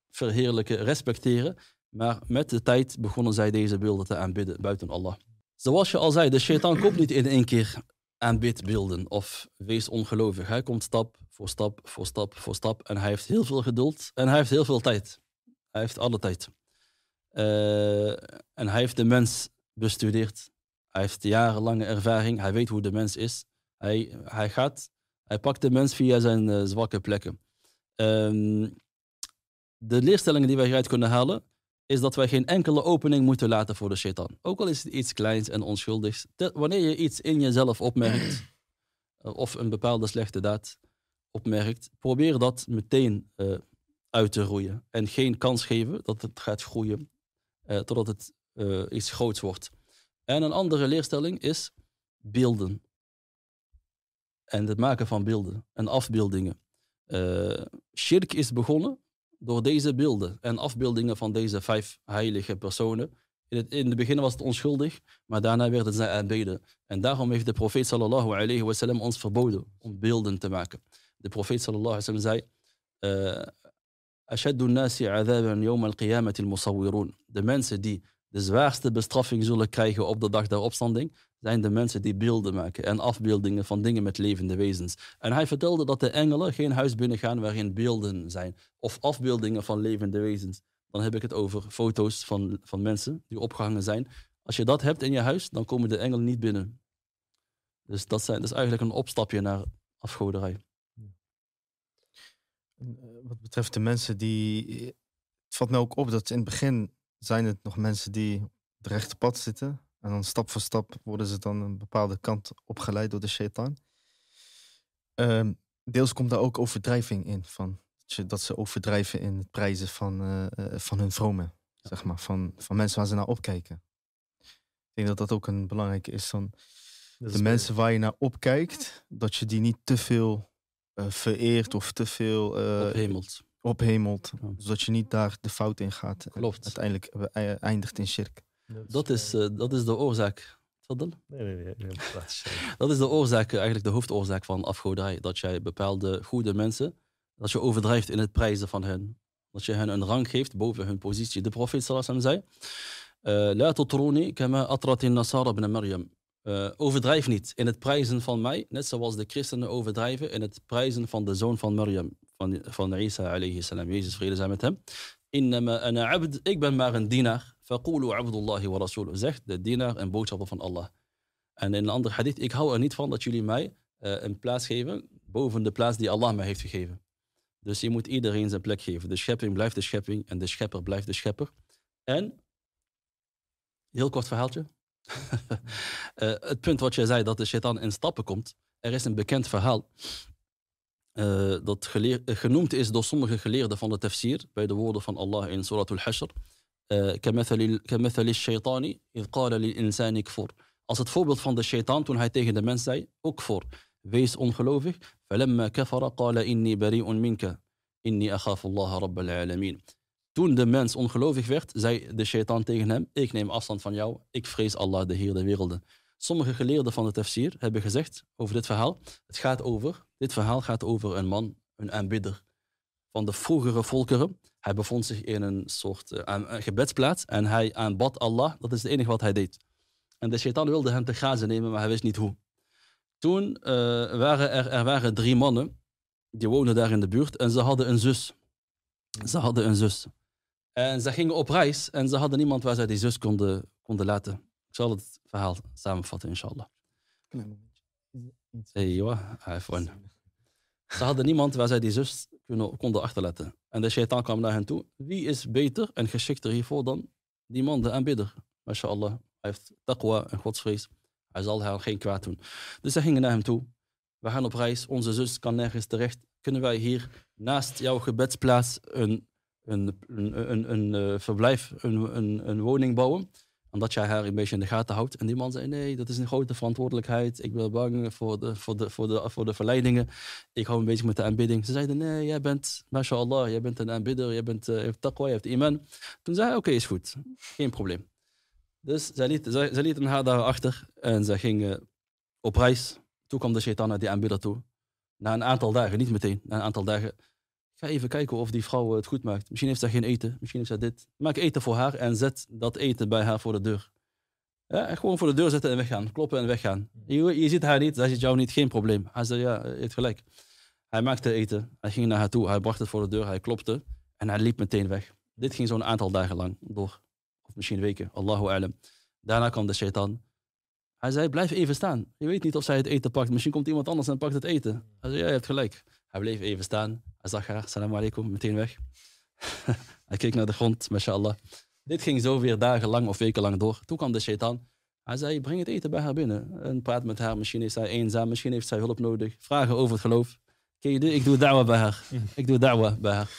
verheerlijken, respecteren. Maar met de tijd begonnen zij deze beelden te aanbidden buiten Allah. Zoals je al zei, de shaitan komt niet in één keer... aanbid beelden of wees ongelovig. Hij komt stap voor stap voor stap voor stap en hij heeft heel veel geduld en hij heeft heel veel tijd. Hij heeft alle tijd. Uh, en hij heeft de mens bestudeerd. Hij heeft jarenlange ervaring. Hij weet hoe de mens is. Hij, hij gaat, hij pakt de mens via zijn uh, zwakke plekken. Um, de leerstellingen die wij hieruit kunnen halen is dat wij geen enkele opening moeten laten voor de shaitan. Ook al is het iets kleins en onschuldigs. Te, wanneer je iets in jezelf opmerkt, of een bepaalde slechte daad opmerkt, probeer dat meteen uh, uit te roeien. En geen kans geven dat het gaat groeien, uh, totdat het uh, iets groots wordt. En een andere leerstelling is beelden. En het maken van beelden en afbeeldingen. Uh, shirk is begonnen door deze beelden en afbeeldingen van deze vijf heilige personen. In het, in het begin was het onschuldig, maar daarna werden zij aanbeden. En daarom heeft de profeet sallallahu alayhi wa sallam ons verboden om beelden te maken. De profeet sallallahu alayhi wa sallam zei, uh, ashaddu nasi adhaban yawm al-qiyamati al-musawwirun. De mensen die de zwaarste bestraffing zullen krijgen op de dag der opstanding, zijn de mensen die beelden maken en afbeeldingen van dingen met levende wezens. En hij vertelde dat de engelen geen huis binnengaan waarin beelden zijn of afbeeldingen van levende wezens. Dan heb ik het over foto's van, van mensen die opgehangen zijn. Als je dat hebt in je huis, dan komen de engelen niet binnen. Dus dat, zijn, dat is eigenlijk een opstapje naar afgoderij. Wat betreft de mensen die... Het valt mij ook op dat in het begin zijn het nog mensen die op het rechte pad zitten... En dan stap voor stap worden ze dan een bepaalde kant opgeleid door de shaitan. Um, deels komt daar ook overdrijving in. Van, dat ze overdrijven in het prijzen van, uh, van hun vromen. Ja. Zeg maar, van, van mensen waar ze naar opkijken. Ik denk dat dat ook een belangrijke is. Dan dat de is mensen waar je naar opkijkt, dat je die niet te veel uh, vereert of te veel uh, ophemelt. ophemelt ja. Zodat je niet daar de fout in gaat. Klopt. Uiteindelijk uh, eindigt in shirk. Dat is, uh, dat is de oorzaak. Fadel? Nee, nee, nee. nee. Dat is de oorzaak, eigenlijk de hoofdoorzaak van afgoderij. Dat jij bepaalde goede mensen, dat je overdrijft in het prijzen van hen. Dat je hen een rang geeft boven hun positie. De profeet sallallahu alaihi wasallam zei, La tutruni kama atratin nasara ibn Maryam. Overdrijf niet in het prijzen van mij, net zoals de christenen overdrijven in het prijzen van de zoon van Maryam, van, van Isa alayhi salam. Jezus, vrede zij met hem. Innama ana abd, ik ben maar een dienaar. Faqulu abdullahi wa rasuluh, zegt de dienaar en boodschapper van Allah. En in een ander hadith, ik hou er niet van dat jullie mij uh, een plaats geven boven de plaats die Allah mij heeft gegeven. Dus je moet iedereen zijn plek geven. De schepping blijft de schepping en de schepper blijft de schepper. En, heel kort verhaaltje. uh, het punt wat jij zei, dat de shaitan in stappen komt. Er is een bekend verhaal. Uh, dat geleer, uh, genoemd is door sommige geleerden van de tafsir, bij de woorden van Allah in Suratul Hashr. Als het voorbeeld van de shaitan toen hij tegen de mens zei, ook voor. wees ongelovig. فَلَمَّا كَفَرَ قَالَ إِنِّي بَرِيءٌ مِنْكَ إِنِّي أَخَافُ اللَّهَ رَبَّ الْعَالَمِينَ. Toen de mens ongelovig werd, zei de shaitan tegen hem: ik neem afstand van jou, ik vrees Allah, de Heer der werelden. Sommige geleerden van de tafsir hebben gezegd over dit verhaal, het gaat over, dit verhaal gaat over een man, een aanbidder van de vroegere volkeren. Hij bevond zich in een soort uh, een gebedsplaats en hij aanbad Allah, dat is het enige wat hij deed. En de shaitan wilde hem te grazen nemen, maar hij wist niet hoe. Toen uh, waren er, er waren drie mannen, die woonden daar in de buurt en ze hadden een zus. Ze hadden een zus. En ze gingen op reis en ze hadden niemand waar zij die zus konden, konden laten. Ik zal het verhaal samenvatten, inshallah. Hey, ze hadden niemand waar zij die zus konden achterlaten. En de shaitan kwam naar hen toe. Wie is beter en geschikter hiervoor dan die man, de aanbidder? MashaAllah, hij heeft taqwa en godsvrees. Hij zal haar geen kwaad doen. Dus ze gingen naar hem toe. We gaan op reis, onze zus kan nergens terecht. Kunnen wij hier naast jouw gebedsplaats een... Een, een, een, een, een verblijf, een, een, een woning bouwen, omdat jij haar een beetje in de gaten houdt. En die man zei, nee, dat is een grote verantwoordelijkheid. Ik ben bang voor de, voor de, voor de, voor de verleidingen. Ik hou een beetje met de aanbidding. Ze zeiden, nee, jij bent, mashallah, jij bent een aanbidder, jij bent uh, taqwa, jij hebt iman. Toen zei hij, oké, okay, is goed, geen probleem. Dus zij, liet, zij, zij lieten haar daarachter en zij gingen op reis. Toen kwam de shaitan naar die aanbidder toe. Na een aantal dagen, niet meteen, na een aantal dagen... Ga even kijken of die vrouw het goed maakt. Misschien heeft zij geen eten, misschien heeft zij dit. Maak eten voor haar en zet dat eten bij haar voor de deur. Ja, en gewoon voor de deur zetten en weggaan. Kloppen en weggaan. Je, je ziet haar niet, zij ziet jou niet, geen probleem. Hij zei, ja, je hebt gelijk. Hij maakte eten, hij ging naar haar toe, hij bracht het voor de deur, hij klopte en hij liep meteen weg. Dit ging zo'n aantal dagen lang door. Of misschien weken, Allahu a'lam. Daarna kwam de shaitan. Hij zei, blijf even staan. Je weet niet of zij het eten pakt. Misschien komt iemand anders en pakt het eten. Hij zei, ja, je hebt gelijk. Hij bleef even staan. Hij zag haar, salam alaikum, meteen weg. Hij keek naar de grond, mashallah. Dit ging zo weer dagenlang of wekenlang door. Toen kwam de shaitan. Hij zei, breng het eten bij haar binnen. En praat met haar, misschien is zij eenzaam, misschien heeft zij hulp nodig. Vragen over het geloof. Ken je dit? Ik doe da'wa bij haar. Ik doe da'wa bij haar.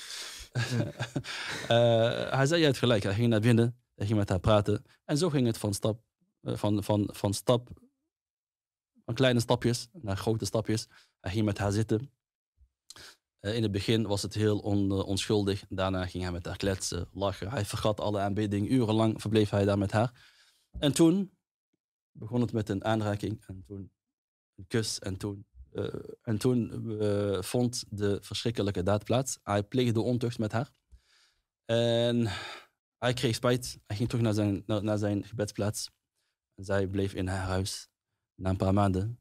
uh, hij zei, je hebt gelijk. Hij ging naar binnen, hij ging met haar praten. En zo ging het van stap, van, van, van stap, van kleine stapjes naar grote stapjes. Hij ging met haar zitten. In het begin was het heel on, uh, onschuldig. Daarna ging hij met haar kletsen, lachen. Hij vergat alle aanbidding. Urenlang verbleef hij daar met haar. En toen begon het met een aanraking. En toen een kus. En toen, uh, en toen uh, vond de verschrikkelijke daad plaats. Hij pleegde ontucht met haar. En hij kreeg spijt. Hij ging terug naar zijn, naar, naar zijn gebedsplaats. En zij bleef in haar huis. Na een paar maanden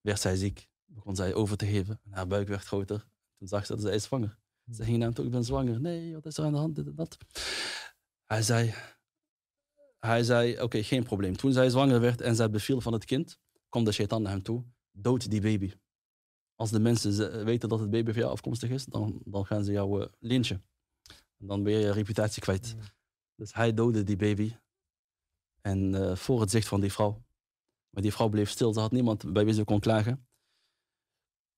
werd zij ziek. Begon zij over te geven. Haar buik werd groter. Toen zag ze dat zij is zwanger. Ze ging naar hem toe, ik ben zwanger. Nee, wat is er aan de hand? Dit en dat. Hij zei, hij zei oké, okay, geen probleem. Toen zij zwanger werd en zij beviel van het kind, kwam de shaitan naar hem toe. Dood die baby. Als de mensen weten dat het baby van jou afkomstig is, dan, dan gaan ze jou uh, lynchen. Dan ben je je reputatie kwijt. Mm. Dus hij doodde die baby. En uh, voor het zicht van die vrouw. Maar die vrouw bleef stil. Ze had niemand bij wie ze kon klagen.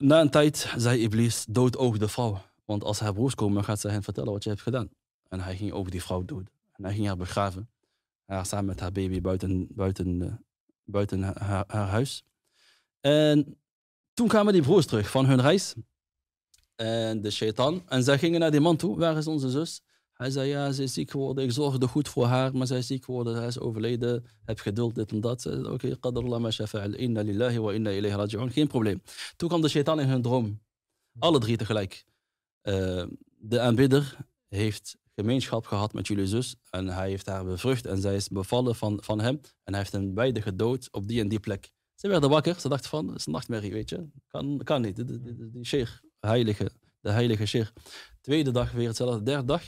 Na een tijd zei Iblis, doodoog de vrouw. Want als haar broers komen, gaat zij hen vertellen wat je hebt gedaan. En hij ging ook die vrouw dood. En hij ging haar begraven. Haar samen met haar baby buiten, buiten, buiten haar, haar huis. En toen kwamen die broers terug van hun reis. En de shaitan. En zij gingen naar die man toe. Waar is onze zus? Hij zei, ja, ze is ziek geworden. Ik zorgde goed voor haar, maar zij is ziek geworden. Hij is overleden. Heb geduld, dit en dat. Oké, okay, qadarullah ma shafa'al. Inna lillahi wa inna ilayhi raji'un. Geen probleem. Toen kwam de shaitan in hun droom. Alle drie tegelijk. Uh, de aanbidder heeft gemeenschap gehad met jullie zus. En hij heeft haar bevrucht. En zij is bevallen van, van hem. En hij heeft hen beiden gedood op die en die plek. Ze werden wakker. Ze dachten van, het is een nachtmerrie, weet je. Kan, kan niet. Die sheikh, heilige, de heilige sheikh. Tweede dag weer hetzelfde. Derde dag.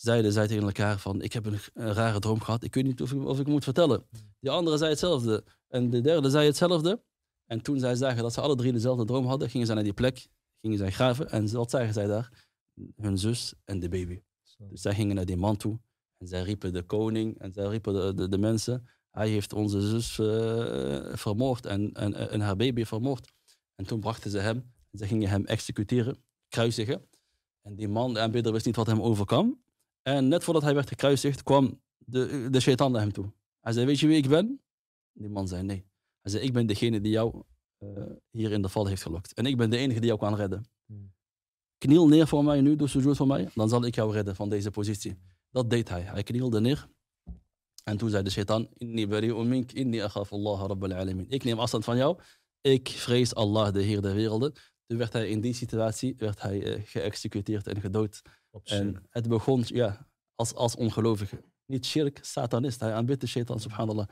Zeiden zij tegen elkaar van, ik heb een, een rare droom gehad. Ik weet niet of ik, of ik moet vertellen. Die andere zei hetzelfde. En de derde zei hetzelfde. En toen zij zagen dat ze alle drie dezelfde droom hadden, gingen zij naar die plek, gingen zij graven. En wat zagen zij daar? Hun zus en de baby. Dus zij gingen naar die man toe. En zij riepen de koning en zij riepen de, de, de mensen. Hij heeft onze zus uh, vermoord en, en, en haar baby vermoord. En toen brachten ze hem. Ze gingen hem executeren, kruisigen. En die man, de aanbidder, wist niet wat hem overkwam. En net voordat hij werd gekruisigd, kwam de, de shaitan naar hem toe. Hij zei, weet je wie ik ben? Die man zei, nee. Hij zei, ik ben degene die jou uh, hier in de val heeft gelokt. En ik ben de enige die jou kan redden. Kniel neer voor mij nu, doe sujud voor mij. Dan zal ik jou redden van deze positie. Dat deed hij. Hij knielde neer. En toen zei de Shaytan, inni bari'u mink, inni akhaf Allah rabbal alamin. Ik neem afstand van jou. Ik vrees Allah, de Heer der werelden. Toen werd hij in die situatie werd hij, uh, geëxecuteerd en gedood. En het begon ja, als, als ongelovige. Niet shirk, satanist. Hij aanbidt de Shaytan, subhanallah.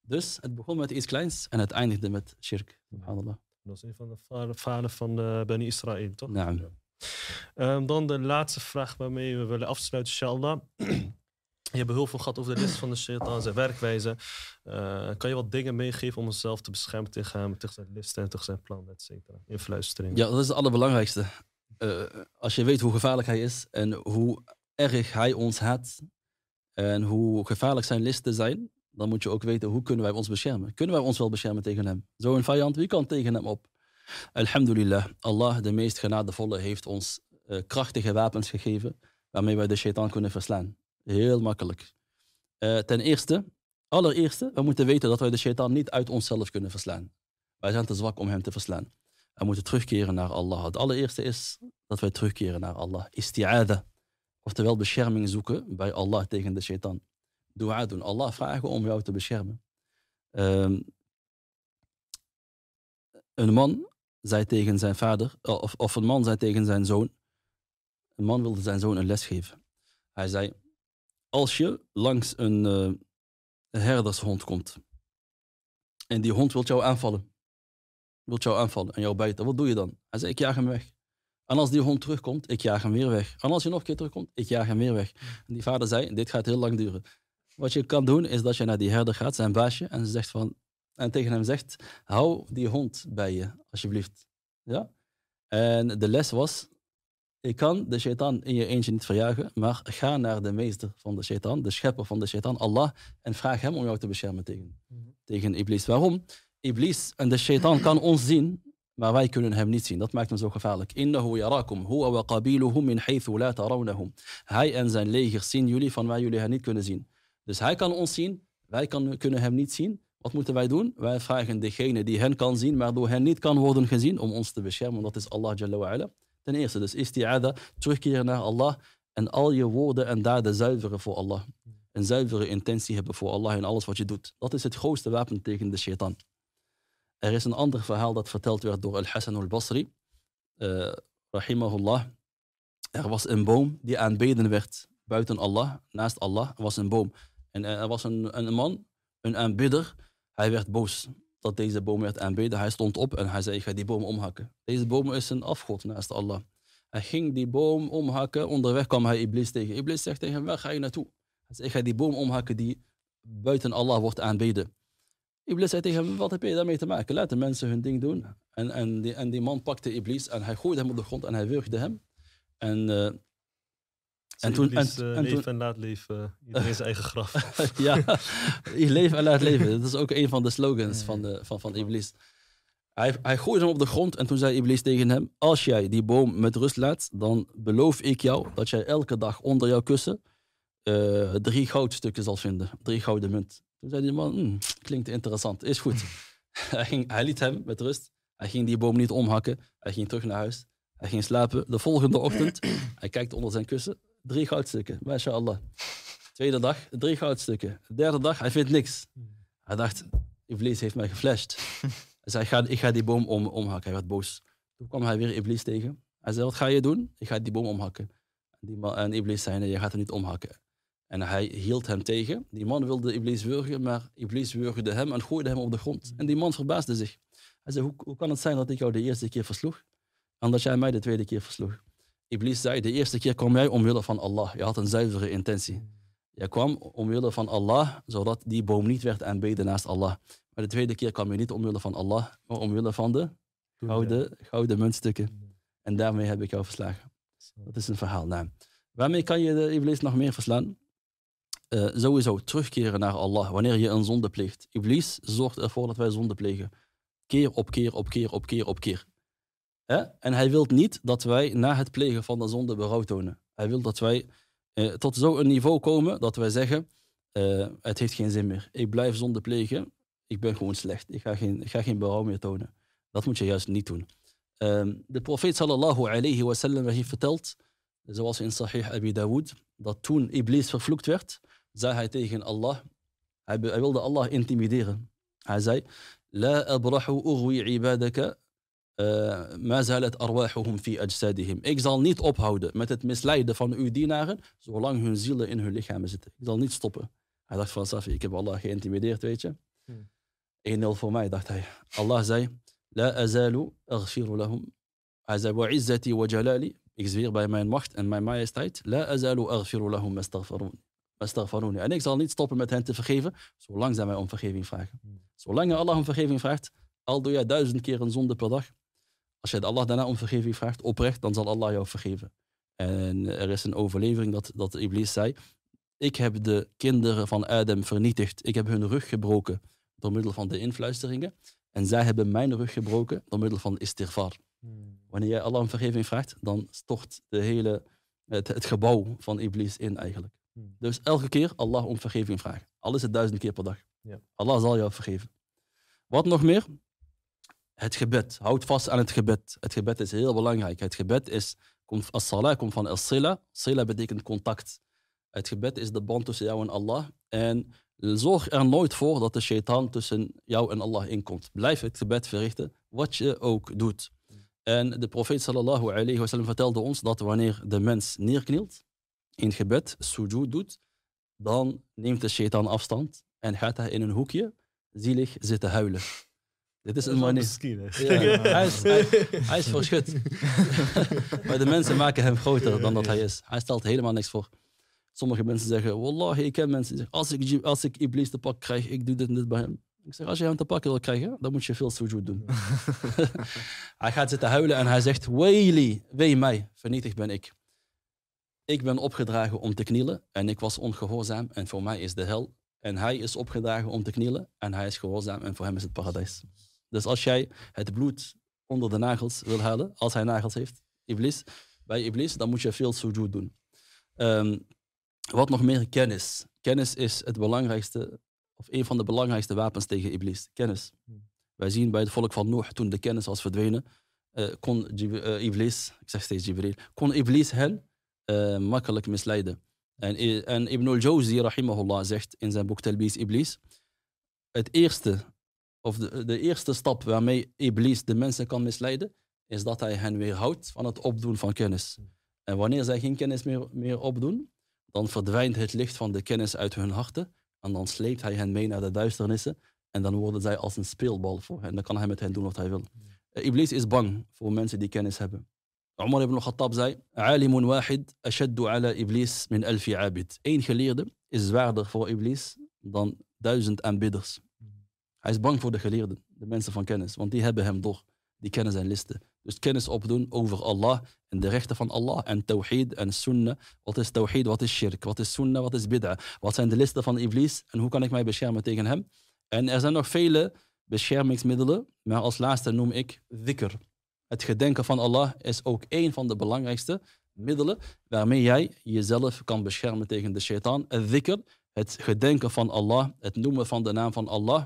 Dus het begon met iets kleins en het eindigde met shirk, subhanallah. Dat is een van de falen van uh, Bani Israel, toch? Naam. Ja. Um, dan de laatste vraag waarmee we willen afsluiten, inshallah. Je hebt heel veel gehad over de les van de Shaytan, zijn werkwijze. Uh, kan je wat dingen meegeven om onszelf te beschermen tegen hem, tegen zijn listen en tegen zijn plannen, et cetera? Influistering. Ja, dat is het allerbelangrijkste. Uh, als je weet hoe gevaarlijk hij is en hoe erg hij ons haat en hoe gevaarlijk zijn listen zijn, dan moet je ook weten hoe kunnen wij ons beschermen. Kunnen wij ons wel beschermen tegen hem? Zo'n vijand, wie kan tegen hem op? Alhamdulillah, Allah, de meest genadevolle, heeft ons uh, krachtige wapens gegeven waarmee wij de Shaytan kunnen verslaan. Heel makkelijk. Uh, ten eerste, allereerste, we moeten weten dat wij de Shaytan niet uit onszelf kunnen verslaan. Wij zijn te zwak om hem te verslaan. We moeten terugkeren naar Allah. Het allereerste is dat wij terugkeren naar Allah. Isti'ada. Oftewel bescherming zoeken bij Allah tegen de Shaytan. Dua doen. Allah vragen om jou te beschermen. Um, een man zei tegen zijn vader, of, of een man zei tegen zijn zoon, een man wilde zijn zoon een les geven. Hij zei, als je langs een uh, herdershond komt en die hond wil jou aanvallen, wil jou aanvallen en jou bijten, wat doe je dan? Hij zei, ik jaag hem weg. En als die hond terugkomt, ik jaag hem weer weg. En als je nog een keer terugkomt, ik jaag hem weer weg. En die vader zei, dit gaat heel lang duren. Wat je kan doen, is dat je naar die herder gaat, zijn baasje, en, zegt van, en tegen hem zegt, hou die hond bij je, alsjeblieft. Ja? En de les was, je kan de Shaytan in je eentje niet verjagen, maar ga naar de meester van de Shaytan, de schepper van de Shaytan, Allah, en vraag hem om jou te beschermen tegen, mm-hmm. tegen Iblis. Waarom? Iblis en de Shaytan kan ons zien, maar wij kunnen hem niet zien. Dat maakt hem zo gevaarlijk. Innahu yarakum, huwa wa qabiluhum min haythu la tarawnahum. Hij en zijn legers zien jullie van waar jullie hen niet kunnen zien. Dus hij kan ons zien, wij kan, kunnen hem niet zien. Wat moeten wij doen? Wij vragen degene die hen kan zien, maar door hen niet kan worden gezien, om ons te beschermen. Dat is Allah Jalla wa Ala. Ten eerste, dus isti'ada, terugkeren naar Allah en al je woorden en daden zuiveren voor Allah. Een zuivere intentie hebben voor Allah in alles wat je doet. Dat is het grootste wapen tegen de Shaytan. Er is een ander verhaal dat verteld werd door al-Hassan al-Basri. Uh, rahimahullah. Er was een boom die aanbeden werd buiten Allah. Naast Allah was een boom. En er was een, een man, een aanbidder. Hij werd boos dat deze boom werd aanbeden. Hij stond op en hij zei, ik ga die boom omhakken. Deze boom is een afgod naast Allah. Hij ging die boom omhakken. Onderweg kwam hij Iblis tegen. Iblis zegt tegen hem, waar ga je naartoe? Hij zei, ik ga die boom omhakken die buiten Allah wordt aanbeden. Iblis zei tegen hem, wat heb je daarmee te maken? Laat de mensen hun ding doen. En, en, die, en die man pakte Iblis en hij gooide hem op de grond en hij wurgde hem. En, uh, en toen... Iblis, en, uh, en leef toen, en laat leven. Iedereen zijn eigen graf. Ja, leef en laat leven. Dat is ook een van de slogans van, de, van, van Iblis. Hij, hij gooide hem op de grond en toen zei Iblis tegen hem, als jij die boom met rust laat, dan beloof ik jou dat jij elke dag onder jouw kussen uh, drie goudstukken zal vinden. Drie gouden munt. Toen zei die man, hm, klinkt interessant, is goed. hij, ging, hij liet hem met rust. Hij ging die boom niet omhakken. Hij ging terug naar huis. Hij ging slapen. De volgende ochtend, hij kijkt onder zijn kussen. Drie goudstukken, mashallah. Tweede dag, drie goudstukken. Derde dag, hij vindt niks. Hij dacht, Iblis heeft mij geflasht. Hij zei, ik ga, ik ga die boom om, omhakken. Hij werd boos. Toen kwam hij weer Iblis tegen. Hij zei, wat ga je doen? Ik ga die boom omhakken. Die man, en Iblis zei, nee, je gaat hem niet omhakken. En hij hield hem tegen. Die man wilde Iblis wurgen, maar Iblis wurgde hem en gooide hem op de grond. En die man verbaasde zich. Hij zei, hoe, hoe kan het zijn dat ik jou de eerste keer versloeg en dat jij mij de tweede keer versloeg? Iblis zei, de eerste keer kwam jij omwille van Allah. Je had een zuivere intentie. Je kwam omwille van Allah, zodat die boom niet werd aanbeden naast Allah. Maar de tweede keer kwam je niet omwille van Allah, maar omwille van de gouden, gouden muntstukken. En daarmee heb ik jou verslagen. Dat is een verhaal. Nou, waarmee kan je de Iblis nog meer verslaan? Uh, sowieso terugkeren naar Allah wanneer je een zonde pleegt. Iblis zorgt ervoor dat wij zonde plegen. Keer op keer op keer op keer op keer. Eh? En hij wil niet dat wij na het plegen van de zonde berouw tonen. Hij wil dat wij uh, tot zo'n niveau komen dat wij zeggen, uh, het heeft geen zin meer. Ik blijf zonde plegen. ik ben gewoon slecht. Ik ga geen, ik ga geen berouw meer tonen. Dat moet je juist niet doen. Um, de profeet sallallahu alayhi wa sallam heeft verteld, zoals in Sahih Abi Dawud, dat toen Iblis vervloekt werd, zei hij tegen Allah, hij, hij wilde Allah intimideren. Hij zei, La abrahu urwi ibadaka uh, ma zalat arwahuhum fi ajsadihim. Ik zal niet ophouden met het misleiden van uw dienaren, zolang hun zielen in hun lichamen zitten. Ik zal niet stoppen. Hij dacht van Safi, ik heb Allah geïntimideerd, weet je. één nul voor mij, dacht hij. Allah zei, La azalu aghfiru lahum. Hij zei, wa izzati wa jalali. Ik zweer bij mijn macht en mijn majesteit. La azalu aghfiru lahum astaghfaruni. En ik zal niet stoppen met hen te vergeven, zolang zij mij om vergeving vragen. Zolang je Allah om vergeving vraagt, al doe jij duizend keer een zonde per dag. Als je Allah daarna om vergeving vraagt, oprecht, dan zal Allah jou vergeven. En er is een overlevering dat, dat Iblis zei, ik heb de kinderen van Adam vernietigd. Ik heb hun rug gebroken door middel van de influisteringen. En zij hebben mijn rug gebroken door middel van istighfar. Wanneer jij Allah om vergeving vraagt, dan stort de hele, het, het gebouw van Iblis in eigenlijk. Dus elke keer Allah om vergeving vragen. Al is het duizend keer per dag. Ja. Allah zal jou vergeven. Wat nog meer? Het gebed. Houd vast aan het gebed. Het gebed is heel belangrijk. Het gebed is, komt, as-salah komt van as-sila. Sila betekent contact. Het gebed is de band tussen jou en Allah. En zorg er nooit voor dat de shaitaan tussen jou en Allah inkomt. Blijf het gebed verrichten, wat je ook doet. En de profeet sallallahu alayhi wa sallam vertelde ons dat wanneer de mens neerknielt, in het gebed, sujud doet, dan neemt de shaitaan afstand en gaat hij in een hoekje zielig zitten huilen. Dit is een manier. Ja, hij, is, hij, hij is verschut. Maar de mensen maken hem groter dan dat hij is. Hij stelt helemaal niks voor. Sommige mensen zeggen, wallahi, ik ken mensen die zeggen, als ik, als ik Iblis te pak krijg, ik doe dit en dit bij hem. Ik zeg, als je hem te pakken wil krijgen, dan moet je veel sujud doen. Ja. Hij gaat zitten huilen en hij zegt, Waili, wee mij, vernietigd ben ik. Ik ben opgedragen om te knielen en ik was ongehoorzaam en voor mij is de hel. En hij is opgedragen om te knielen en hij is gehoorzaam en voor hem is het paradijs. Dus als jij het bloed onder de nagels wil halen, als hij nagels heeft, Iblis, bij Iblis, dan moet je veel sujud doen. Um, wat nog meer? Kennis. Kennis is het belangrijkste, of een van de belangrijkste wapens tegen Iblis. Kennis. Wij zien bij het volk van Nuh, toen de kennis was verdwenen, uh, kon Jib- uh, Iblis, ik zeg steeds Jibril, kon Iblis hen Uh, makkelijk misleiden. En, en Ibn al-Jawzi, rahimahullah, zegt in zijn boek Talbis Iblis, het eerste, of de, de eerste stap waarmee Iblis de mensen kan misleiden, is dat hij hen weerhoudt van het opdoen van kennis. En wanneer zij geen kennis meer, meer opdoen, dan verdwijnt het licht van de kennis uit hun harten, en dan sleept hij hen mee naar de duisternissen, en dan worden zij als een speelbal voor hen. Dan kan hij met hen doen wat hij wil. Uh, Iblis is bang voor mensen die kennis hebben. Omar ibn Khattab zei, Alimun wahid ashaddu ala iblis min alfi abid. Eén geleerde is zwaarder voor Iblis dan duizend aanbidders. Hij is bang voor de geleerden, de mensen van kennis, want die hebben hem door. Die kennen zijn listen. Dus kennis opdoen over Allah en de rechten van Allah en tawhid en sunnah. Wat is tawhid, wat is shirk, wat is sunnah, wat is bid'ah? Wat zijn de listen van Iblis en hoe kan ik mij beschermen tegen hem? En er zijn nog vele beschermingsmiddelen, maar als laatste noem ik dhikr. Het gedenken van Allah is ook een van de belangrijkste middelen waarmee jij jezelf kan beschermen tegen de shaitaan. Het dhikr, het gedenken van Allah, het noemen van de naam van Allah.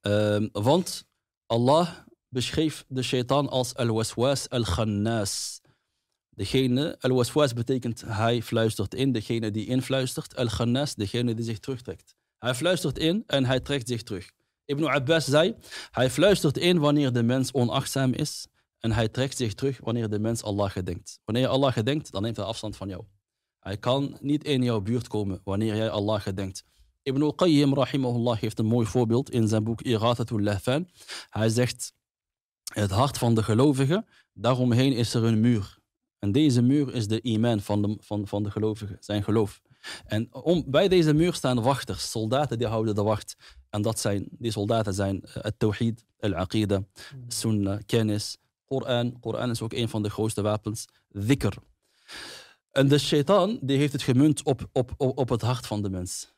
Um, want Allah beschreef de shaitaan als al-waswas al-khannas. Degene, al-waswas betekent hij fluistert in, degene die influistert, al-khannas, degene die zich terugtrekt. Hij fluistert in en hij trekt zich terug. Ibn Abbas zei, hij fluistert in wanneer de mens onachtzaam is en hij trekt zich terug wanneer de mens Allah gedenkt. Wanneer je Allah gedenkt, dan neemt hij afstand van jou. Hij kan niet in jouw buurt komen wanneer jij Allah gedenkt. Ibn Qayyim, rahimahullah, heeft een mooi voorbeeld in zijn boek Iratatul Lahfan. Hij zegt, het hart van de gelovigen, daaromheen is er een muur. En deze muur is de iman van de, van, van de gelovigen, zijn geloof. En om, bij deze muur staan wachters, soldaten die houden de wacht. En dat zijn, die soldaten zijn al-tawhid, al-aqida, sunnah, kennis, Koran. Koran is ook een van de grootste wapens, dhikr. En de shaitaan die heeft het gemunt op, op, op het hart van de mens.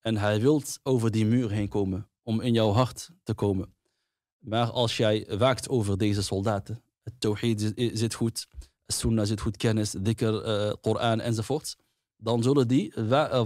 En hij wil over die muur heen komen, om in jouw hart te komen. Maar als jij waakt over deze soldaten, het tawhid zit goed, sunnah zit goed, kennis, dhikr, uh, Koran enzovoort, dan zullen die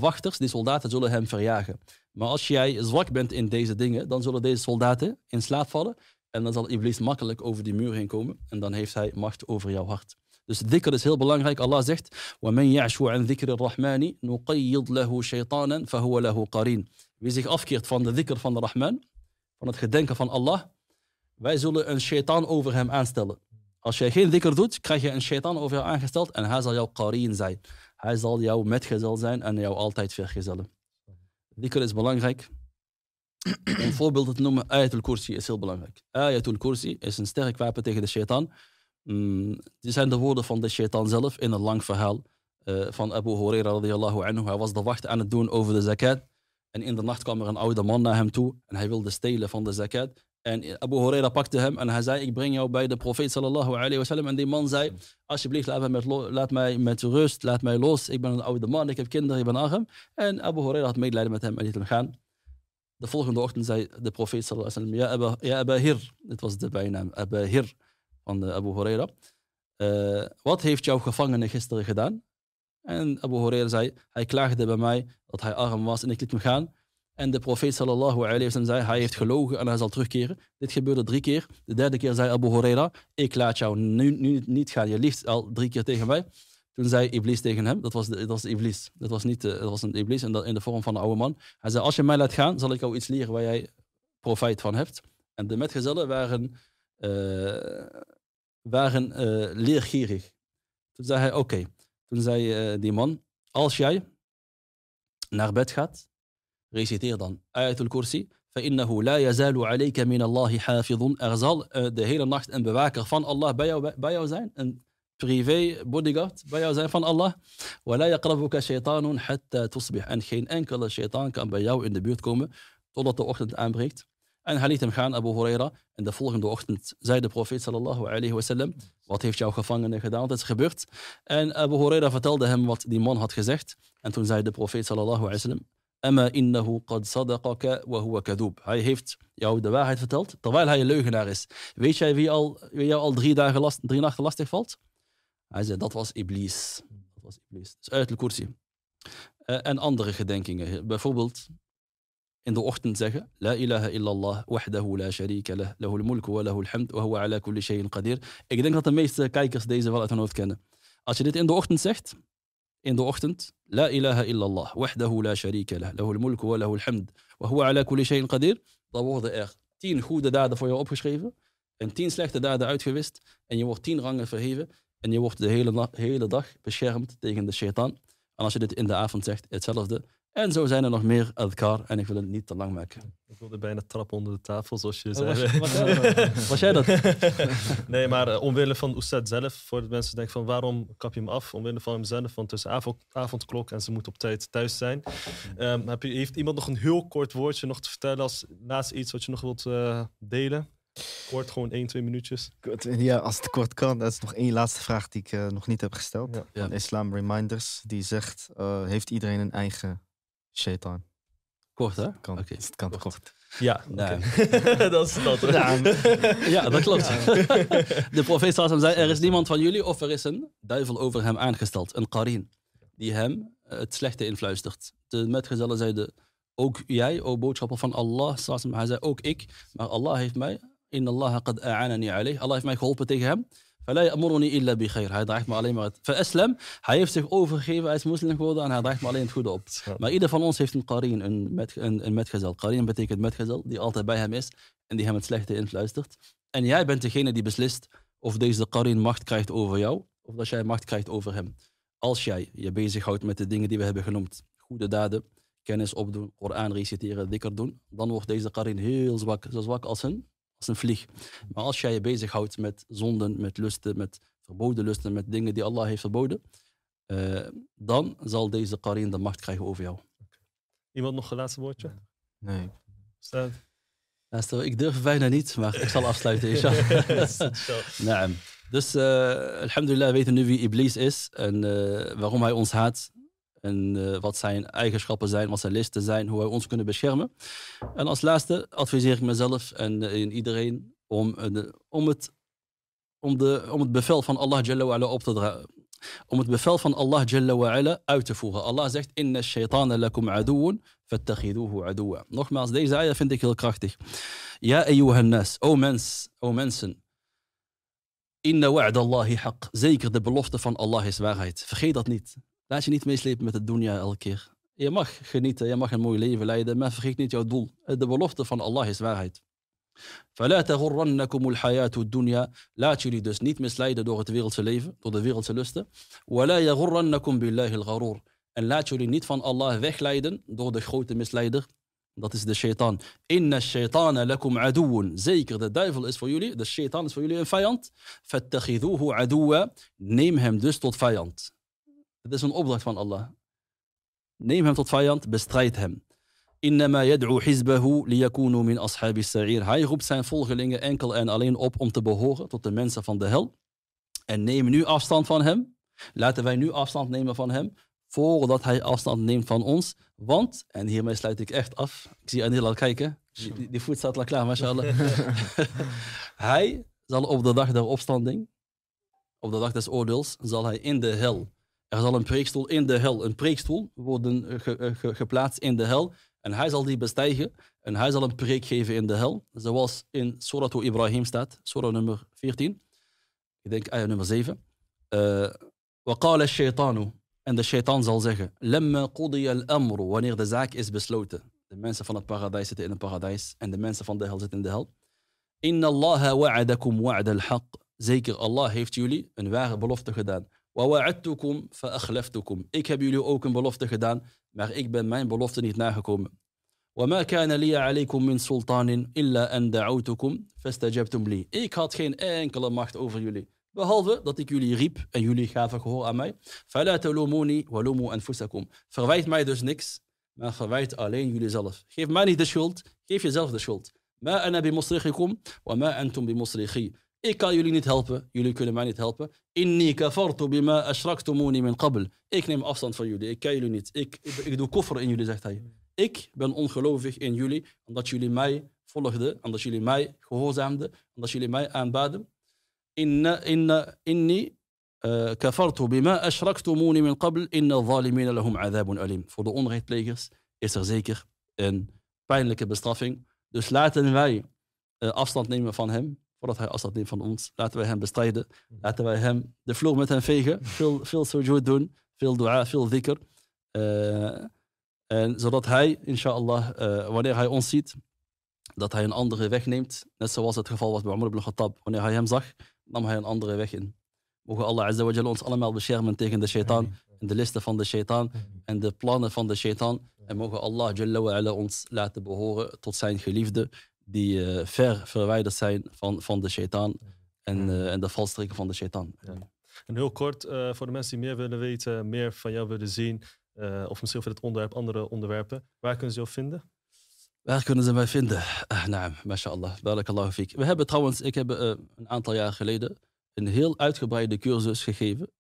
wachters, die soldaten, zullen hem verjagen. Maar als jij zwak bent in deze dingen, dan zullen deze soldaten in slaap vallen. En dan zal Iblis makkelijk over die muur heen komen. En dan heeft hij macht over jouw hart. Dus dhikr is heel belangrijk. Allah zegt: وَمَنْ يَعْشُوا عَنْ ذِكْرِ الرَّحْمَانِ نُقَيِّضْ لَهُ شَيْطَانًا فَهُوَ لَهُ قَرِينٌ. Wie zich afkeert van de dhikr van de Rahman, van het gedenken van Allah, wij zullen een shaitan over hem aanstellen. Als jij geen dhikr doet, krijg je een shaitan over jou aangesteld en hij zal jouw qareen zijn. Hij zal jouw metgezel zijn en jou altijd vergezellen. Dhikr is belangrijk. Om voorbeelden te noemen, Ayatul Kursi is heel belangrijk. Ayatul Kursi is een sterk wapen tegen de shaitan. Mm, die zijn de woorden van de shaitan zelf in een lang verhaal uh, van Abu Huraira radiyallahu anhu. Hij was de wacht aan het doen over de zakat. En in de nacht kwam er een oude man naar hem toe en hij wilde stelen van de zakat. En Abu Huraira pakte hem en hij zei: ik breng jou bij de profeet sallallahu alayhi wa sallam. En die man zei: alsjeblieft, laat mij met, laat mij met rust, laat mij los. Ik ben een oude man, ik heb kinderen, ik ben arm. En Abu Huraira had medelijden met hem en liet hem gaan. De volgende ochtend zei de profeet sallallahu alayhi wa sallam: ja Aba Hir. Dit was de bijnaam, Aba Hir van de Abu Huraira. Uh, wat heeft jouw gevangene gisteren gedaan? En Abu Huraira zei: hij klaagde bij mij dat hij arm was en ik liet hem gaan. En de profeet sallallahu alayhi wa sallam zei: hij heeft gelogen en hij zal terugkeren. Dit gebeurde drie keer. De derde keer zei Abu Huraira: ik laat jou nu, nu niet gaan. Je liegt al drie keer tegen mij. Toen zei Iblis tegen hem, dat was, de, dat was de Iblis. Dat was, niet, dat was een Iblis in de, in de vorm van een oude man. Hij zei: als je mij laat gaan, zal ik jou iets leren waar jij profijt van hebt. En de metgezellen waren, uh, waren uh, leergierig. Toen zei hij: oké. Okay. Toen zei uh, die man: als jij naar bed gaat, reciteer dan Ayatul Kursi. فَإِنَّهُ لَا يَزَالُ عَلَيْكَ مِنَ اللَّهِ حَافِظٌ. Er zal uh, de hele nacht een bewaker van Allah bij jou, bij jou zijn. Een privé bodyguard bij jou zijn van Allah. وَلَا يَقْرَبُكَ شَيْطَانٌ حَتَّى تُصْبِحْ. En geen enkele shaitaan kan bij jou in de buurt komen totdat de ochtend aanbreekt. En hij liet hem gaan, Abu Huraira. En de volgende ochtend zei de profeet sallallahu alayhi wa sallam: wat heeft jouw gevangene gedaan? Wat is gebeurd? En Abu Huraira vertelde hem wat die man had gezegd. En toen zei de profeet sallallahu alayhi wa sallam: amma innahu qad sadaqaka wa huwa kadoob. Hij heeft jou de waarheid verteld, terwijl hij een leugenaar is. Weet jij wie, al, wie jou al drie, dagen last, drie nachten lastig valt? Hij zei: dat was Iblis. Dat was Iblis. Dus Ayatul Kursi. Uh, en andere gedenkingen. Bijvoorbeeld in de ochtend zeggen: La ilaha illallah, wahdahu la sharika lah, lahul mulku wa lahul hamd, wa huwa ala kulli shay'in qadir. Ik denk dat de meeste kijkers deze wel uit hun hoofd kennen. Als je dit in de ochtend zegt, in de ochtend: La ilaha illallah, wahdahu la sharika lah, lahul mulku wa lahul hamd, wa huwa ala kulli shay'in qadir. Dan worden er tien goede daden voor jou opgeschreven en tien slechte daden uitgewist. En je wordt tien rangen verheven en je wordt de hele, hele dag beschermd tegen de shaitan. En als je dit in de avond zegt, hetzelfde. En zo zijn er nog meer adkar en ik wil het niet te lang maken. Ik wilde bijna trappen onder de tafel, zoals je zei. Was, was, was, was jij dat? Nee, maar uh, omwille van Oestad zelf, voor de mensen denken van: waarom kap je hem af? Omwille van hemzelf, want tussen avond, avondklok en ze moet op tijd thuis zijn. Um, heb je, heeft iemand nog een heel kort woordje nog te vertellen als laatste iets wat je nog wilt uh, delen? Kort, gewoon één, twee minuutjes. Ja, als het kort kan. Dat is nog één laatste vraag die ik uh, nog niet heb gesteld. Ja. Ja. Van Islam Reminders, die zegt: uh, heeft iedereen een eigen shaitan? Kort, hè? Kan, okay. Het kan kort. kort. Ja, okay. Nee. Dat is dat. Ja, ja, dat klopt. Ja. De profeet zei: er is niemand van jullie of er is een duivel over hem aangesteld. Een qareen die hem het slechte influistert. De metgezellen zeiden: ook jij, o boodschapper van Allah. Hij zei: ook ik. Maar Allah heeft mij, inna Allah qad a'anani alayh. Allah heeft mij geholpen tegen hem. Hij draagt me alleen maar het verislam. Hij heeft zich overgegeven, hij is moslim geworden en hij draagt me alleen het goede op. Maar ieder van ons heeft een qareen, een, met, een, een metgezel. Qareen betekent metgezel, die altijd bij hem is en die hem het slechte influistert. En jij bent degene die beslist of deze qareen macht krijgt over jou of dat jij macht krijgt over hem. Als jij je bezighoudt met de dingen die we hebben genoemd, goede daden, kennis opdoen, Koran reciteren, dhikr doen, dan wordt deze qareen heel zwak, zo zwak als een... als een vlieg. Maar als jij je bezighoudt met zonden, met lusten, met verboden lusten, met dingen die Allah heeft verboden, uh, dan zal deze qareen de macht krijgen over jou. Okay. Iemand nog een laatste woordje? Nee. Stel. Ja, stel, ik durf bijna niet, maar ik zal afsluiten, inshallah. Naam. Dus, uh, alhamdulillah, we weten nu wie Iblis is en uh, waarom hij ons haat. En uh, wat zijn eigenschappen zijn, wat zijn listen zijn, hoe wij ons kunnen beschermen. En als laatste adviseer ik mezelf en uh, iedereen om, uh, de, om, het, om, de, om het bevel van Allah Jalla wa Ala op te dragen. Om het bevel van Allah Jalla wa Ala uit te voeren. Allah zegt: Inna shaytana lakum aduwwun فَاتَّخِذُوهُ عَدُوًا. Nogmaals, deze ayah vind ik heel krachtig. Ja, ayyuhan nas, o mens, o mensen. Inna wa'da Allahi haq. Zeker de belofte van Allah is waarheid. Vergeet dat niet. Laat je niet meeslepen met het dunya elke keer. Je mag genieten, je mag een mooi leven leiden, maar vergeet niet jouw doel. De belofte van Allah is waarheid. فَلَا تَغُرَّنَّكُمُ الْحَيَاةُ الدُّنْيَا. Laat jullie dus niet misleiden door het wereldse leven, door de wereldse lusten. وَلَا يَغُرَّنَّكُمْ بِاللَّهِ الْغَرُورِ. En laat jullie niet van Allah wegleiden door de grote misleider. Dat is de shaitan. Inna shaytana lakum aduwun. Zeker, de duivel is voor jullie, de shaitan is voor jullie een vijand. Fattakhidhuhu aduwa. Neem hem dus tot vijand. Het is een opdracht van Allah. Neem hem tot vijand, bestrijd hem. Innama yad'u hizbahu liyakunu min ashabi sa'ir. Hij roept zijn volgelingen enkel en alleen op om te behoren tot de mensen van de hel. En neem nu afstand van hem. Laten wij nu afstand nemen van hem, voordat hij afstand neemt van ons. Want, en hiermee sluit ik echt af. Ik zie Anil al kijken. Die, die, die voet staat al klaar, mashallah. Hij zal op de dag der opstanding, op de dag des oordeels, zal hij in de hel. Er zal een preekstoel in de hel, een preekstoel worden ge, ge, geplaatst in de hel. En hij zal die bestijgen. En hij zal een preek geven in de hel. Zoals in Suratul Ibrahim staat. Surah nummer veertien. Ik denk ayah nummer zeven. Uh, وَقَالَ الشَّيْطَانُ. En de shaitan zal zeggen, lamma qudiya al-amru, wanneer de zaak is besloten. De mensen van het paradijs zitten in het paradijs en de mensen van de hel zitten in de hel. Inna allaha wa'adakum wa'ad al-haq. Zeker Allah heeft jullie een ware belofte gedaan. Wa wa'adtukum fa akhlaftukum. Ik heb jullie ook een belofte gedaan, maar ik ben mijn belofte niet nagekomen. Wa ma kana liya alaykum min sultanin illa an da'awtukum fastajabtum li. Ik had geen enkele macht over jullie, behalve dat ik jullie riep en jullie gaven gehoor aan mij. فَلَا تَلُومُونِي وَلُومُوا أَنفُسَكُمْ. Verwijt mij dus niks, maar verwijt alleen jullie zelf. Geef mij niet de schuld, geef jezelf de schuld. مَا أَنَا بِمُصْرِخِكُمْ وَمَا أَنْتُمْ بِمُصْرِخِي. Ik kan jullie niet helpen, jullie kunnen mij niet helpen. إِنِّي كَفَرْتُ بِمَا أَشْرَكْتُمُونِي مِنْ قَبْل. Ik neem afstand van jullie, ik ken jullie niet. Ik, ik, ik doe koffer in jullie, zegt hij. Ik ben ongelovig in jullie, omdat jullie mij volgden, omdat jullie mij gehoorzaamden, omdat jullie mij aanbaden. Inna, inna, inni uh, kafartu bima ashraktumuni min qabl, inna zalimina lahum adhabun alim. Voor de onrechtplegers is er zeker een pijnlijke bestraffing. Dus laten wij uh, afstand nemen van hem, voordat hij afstand neemt van ons. Laten wij hem bestrijden, laten wij hem de vloer met hem vegen, veel, veel sujud doen, veel dua, veel dhikr. Uh, en zodat hij, inshallah, uh, wanneer hij ons ziet, dat hij een andere weg neemt. Net zoals het geval was bij Omar ibn Khattab. Wanneer hij hem zag, nam hij een andere weg in. Mogen Allah azza wa jalla ons allemaal beschermen tegen de shaitan. En de listen van de shaitan. En de plannen van de shaitan. En mogen Allah jalla wa ala ons laten behoren tot zijn geliefden. Die uh, ver verwijderd zijn van, van de shaitan. En, uh, en de valstrikken van de shaitan. Ja. En heel kort, uh, voor de mensen die meer willen weten. Meer van jou willen zien. Uh, of misschien over dit onderwerp, andere onderwerpen. Waar kunnen ze jou vinden? Waar kunnen ze mij vinden? Ah, naam, mashallah. Barakallahu fiek. We hebben trouwens, ik heb uh, een aantal jaar geleden een heel uitgebreide cursus gegeven.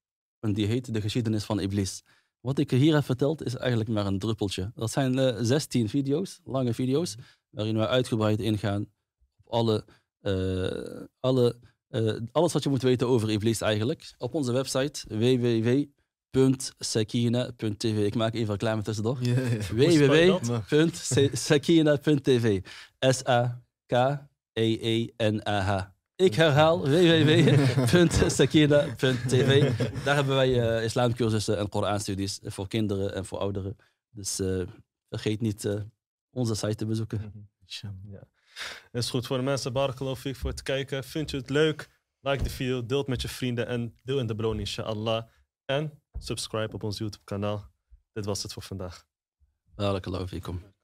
En die heet De Geschiedenis van Iblis. Wat ik hier heb verteld is eigenlijk maar een druppeltje. Dat zijn uh, zestien video's, lange video's, waarin we uitgebreid ingaan op alle, uh, alle, uh, alles wat je moet weten over Iblis eigenlijk. Op onze website w w w punt sakina punt t v. Ik maak even reclame tussendoor. Yeah, yeah. w w w punt sakina punt t v. S A K E E N A H. Ik herhaal w w w punt sakina punt t v. Daar hebben wij uh, islamcursussen en Koranstudies voor kinderen en voor ouderen. Dus uh, vergeet niet uh, onze site te bezoeken. Mm-hmm. Ja. Dat is goed voor de mensen. Barakallahu fiik voor het kijken. Vind je het leuk? Like de video, deel het met je vrienden en deel in de bron, inshallah. En subscribe op ons YouTube kanaal. Dit was het voor vandaag. Barakallahu fiikum.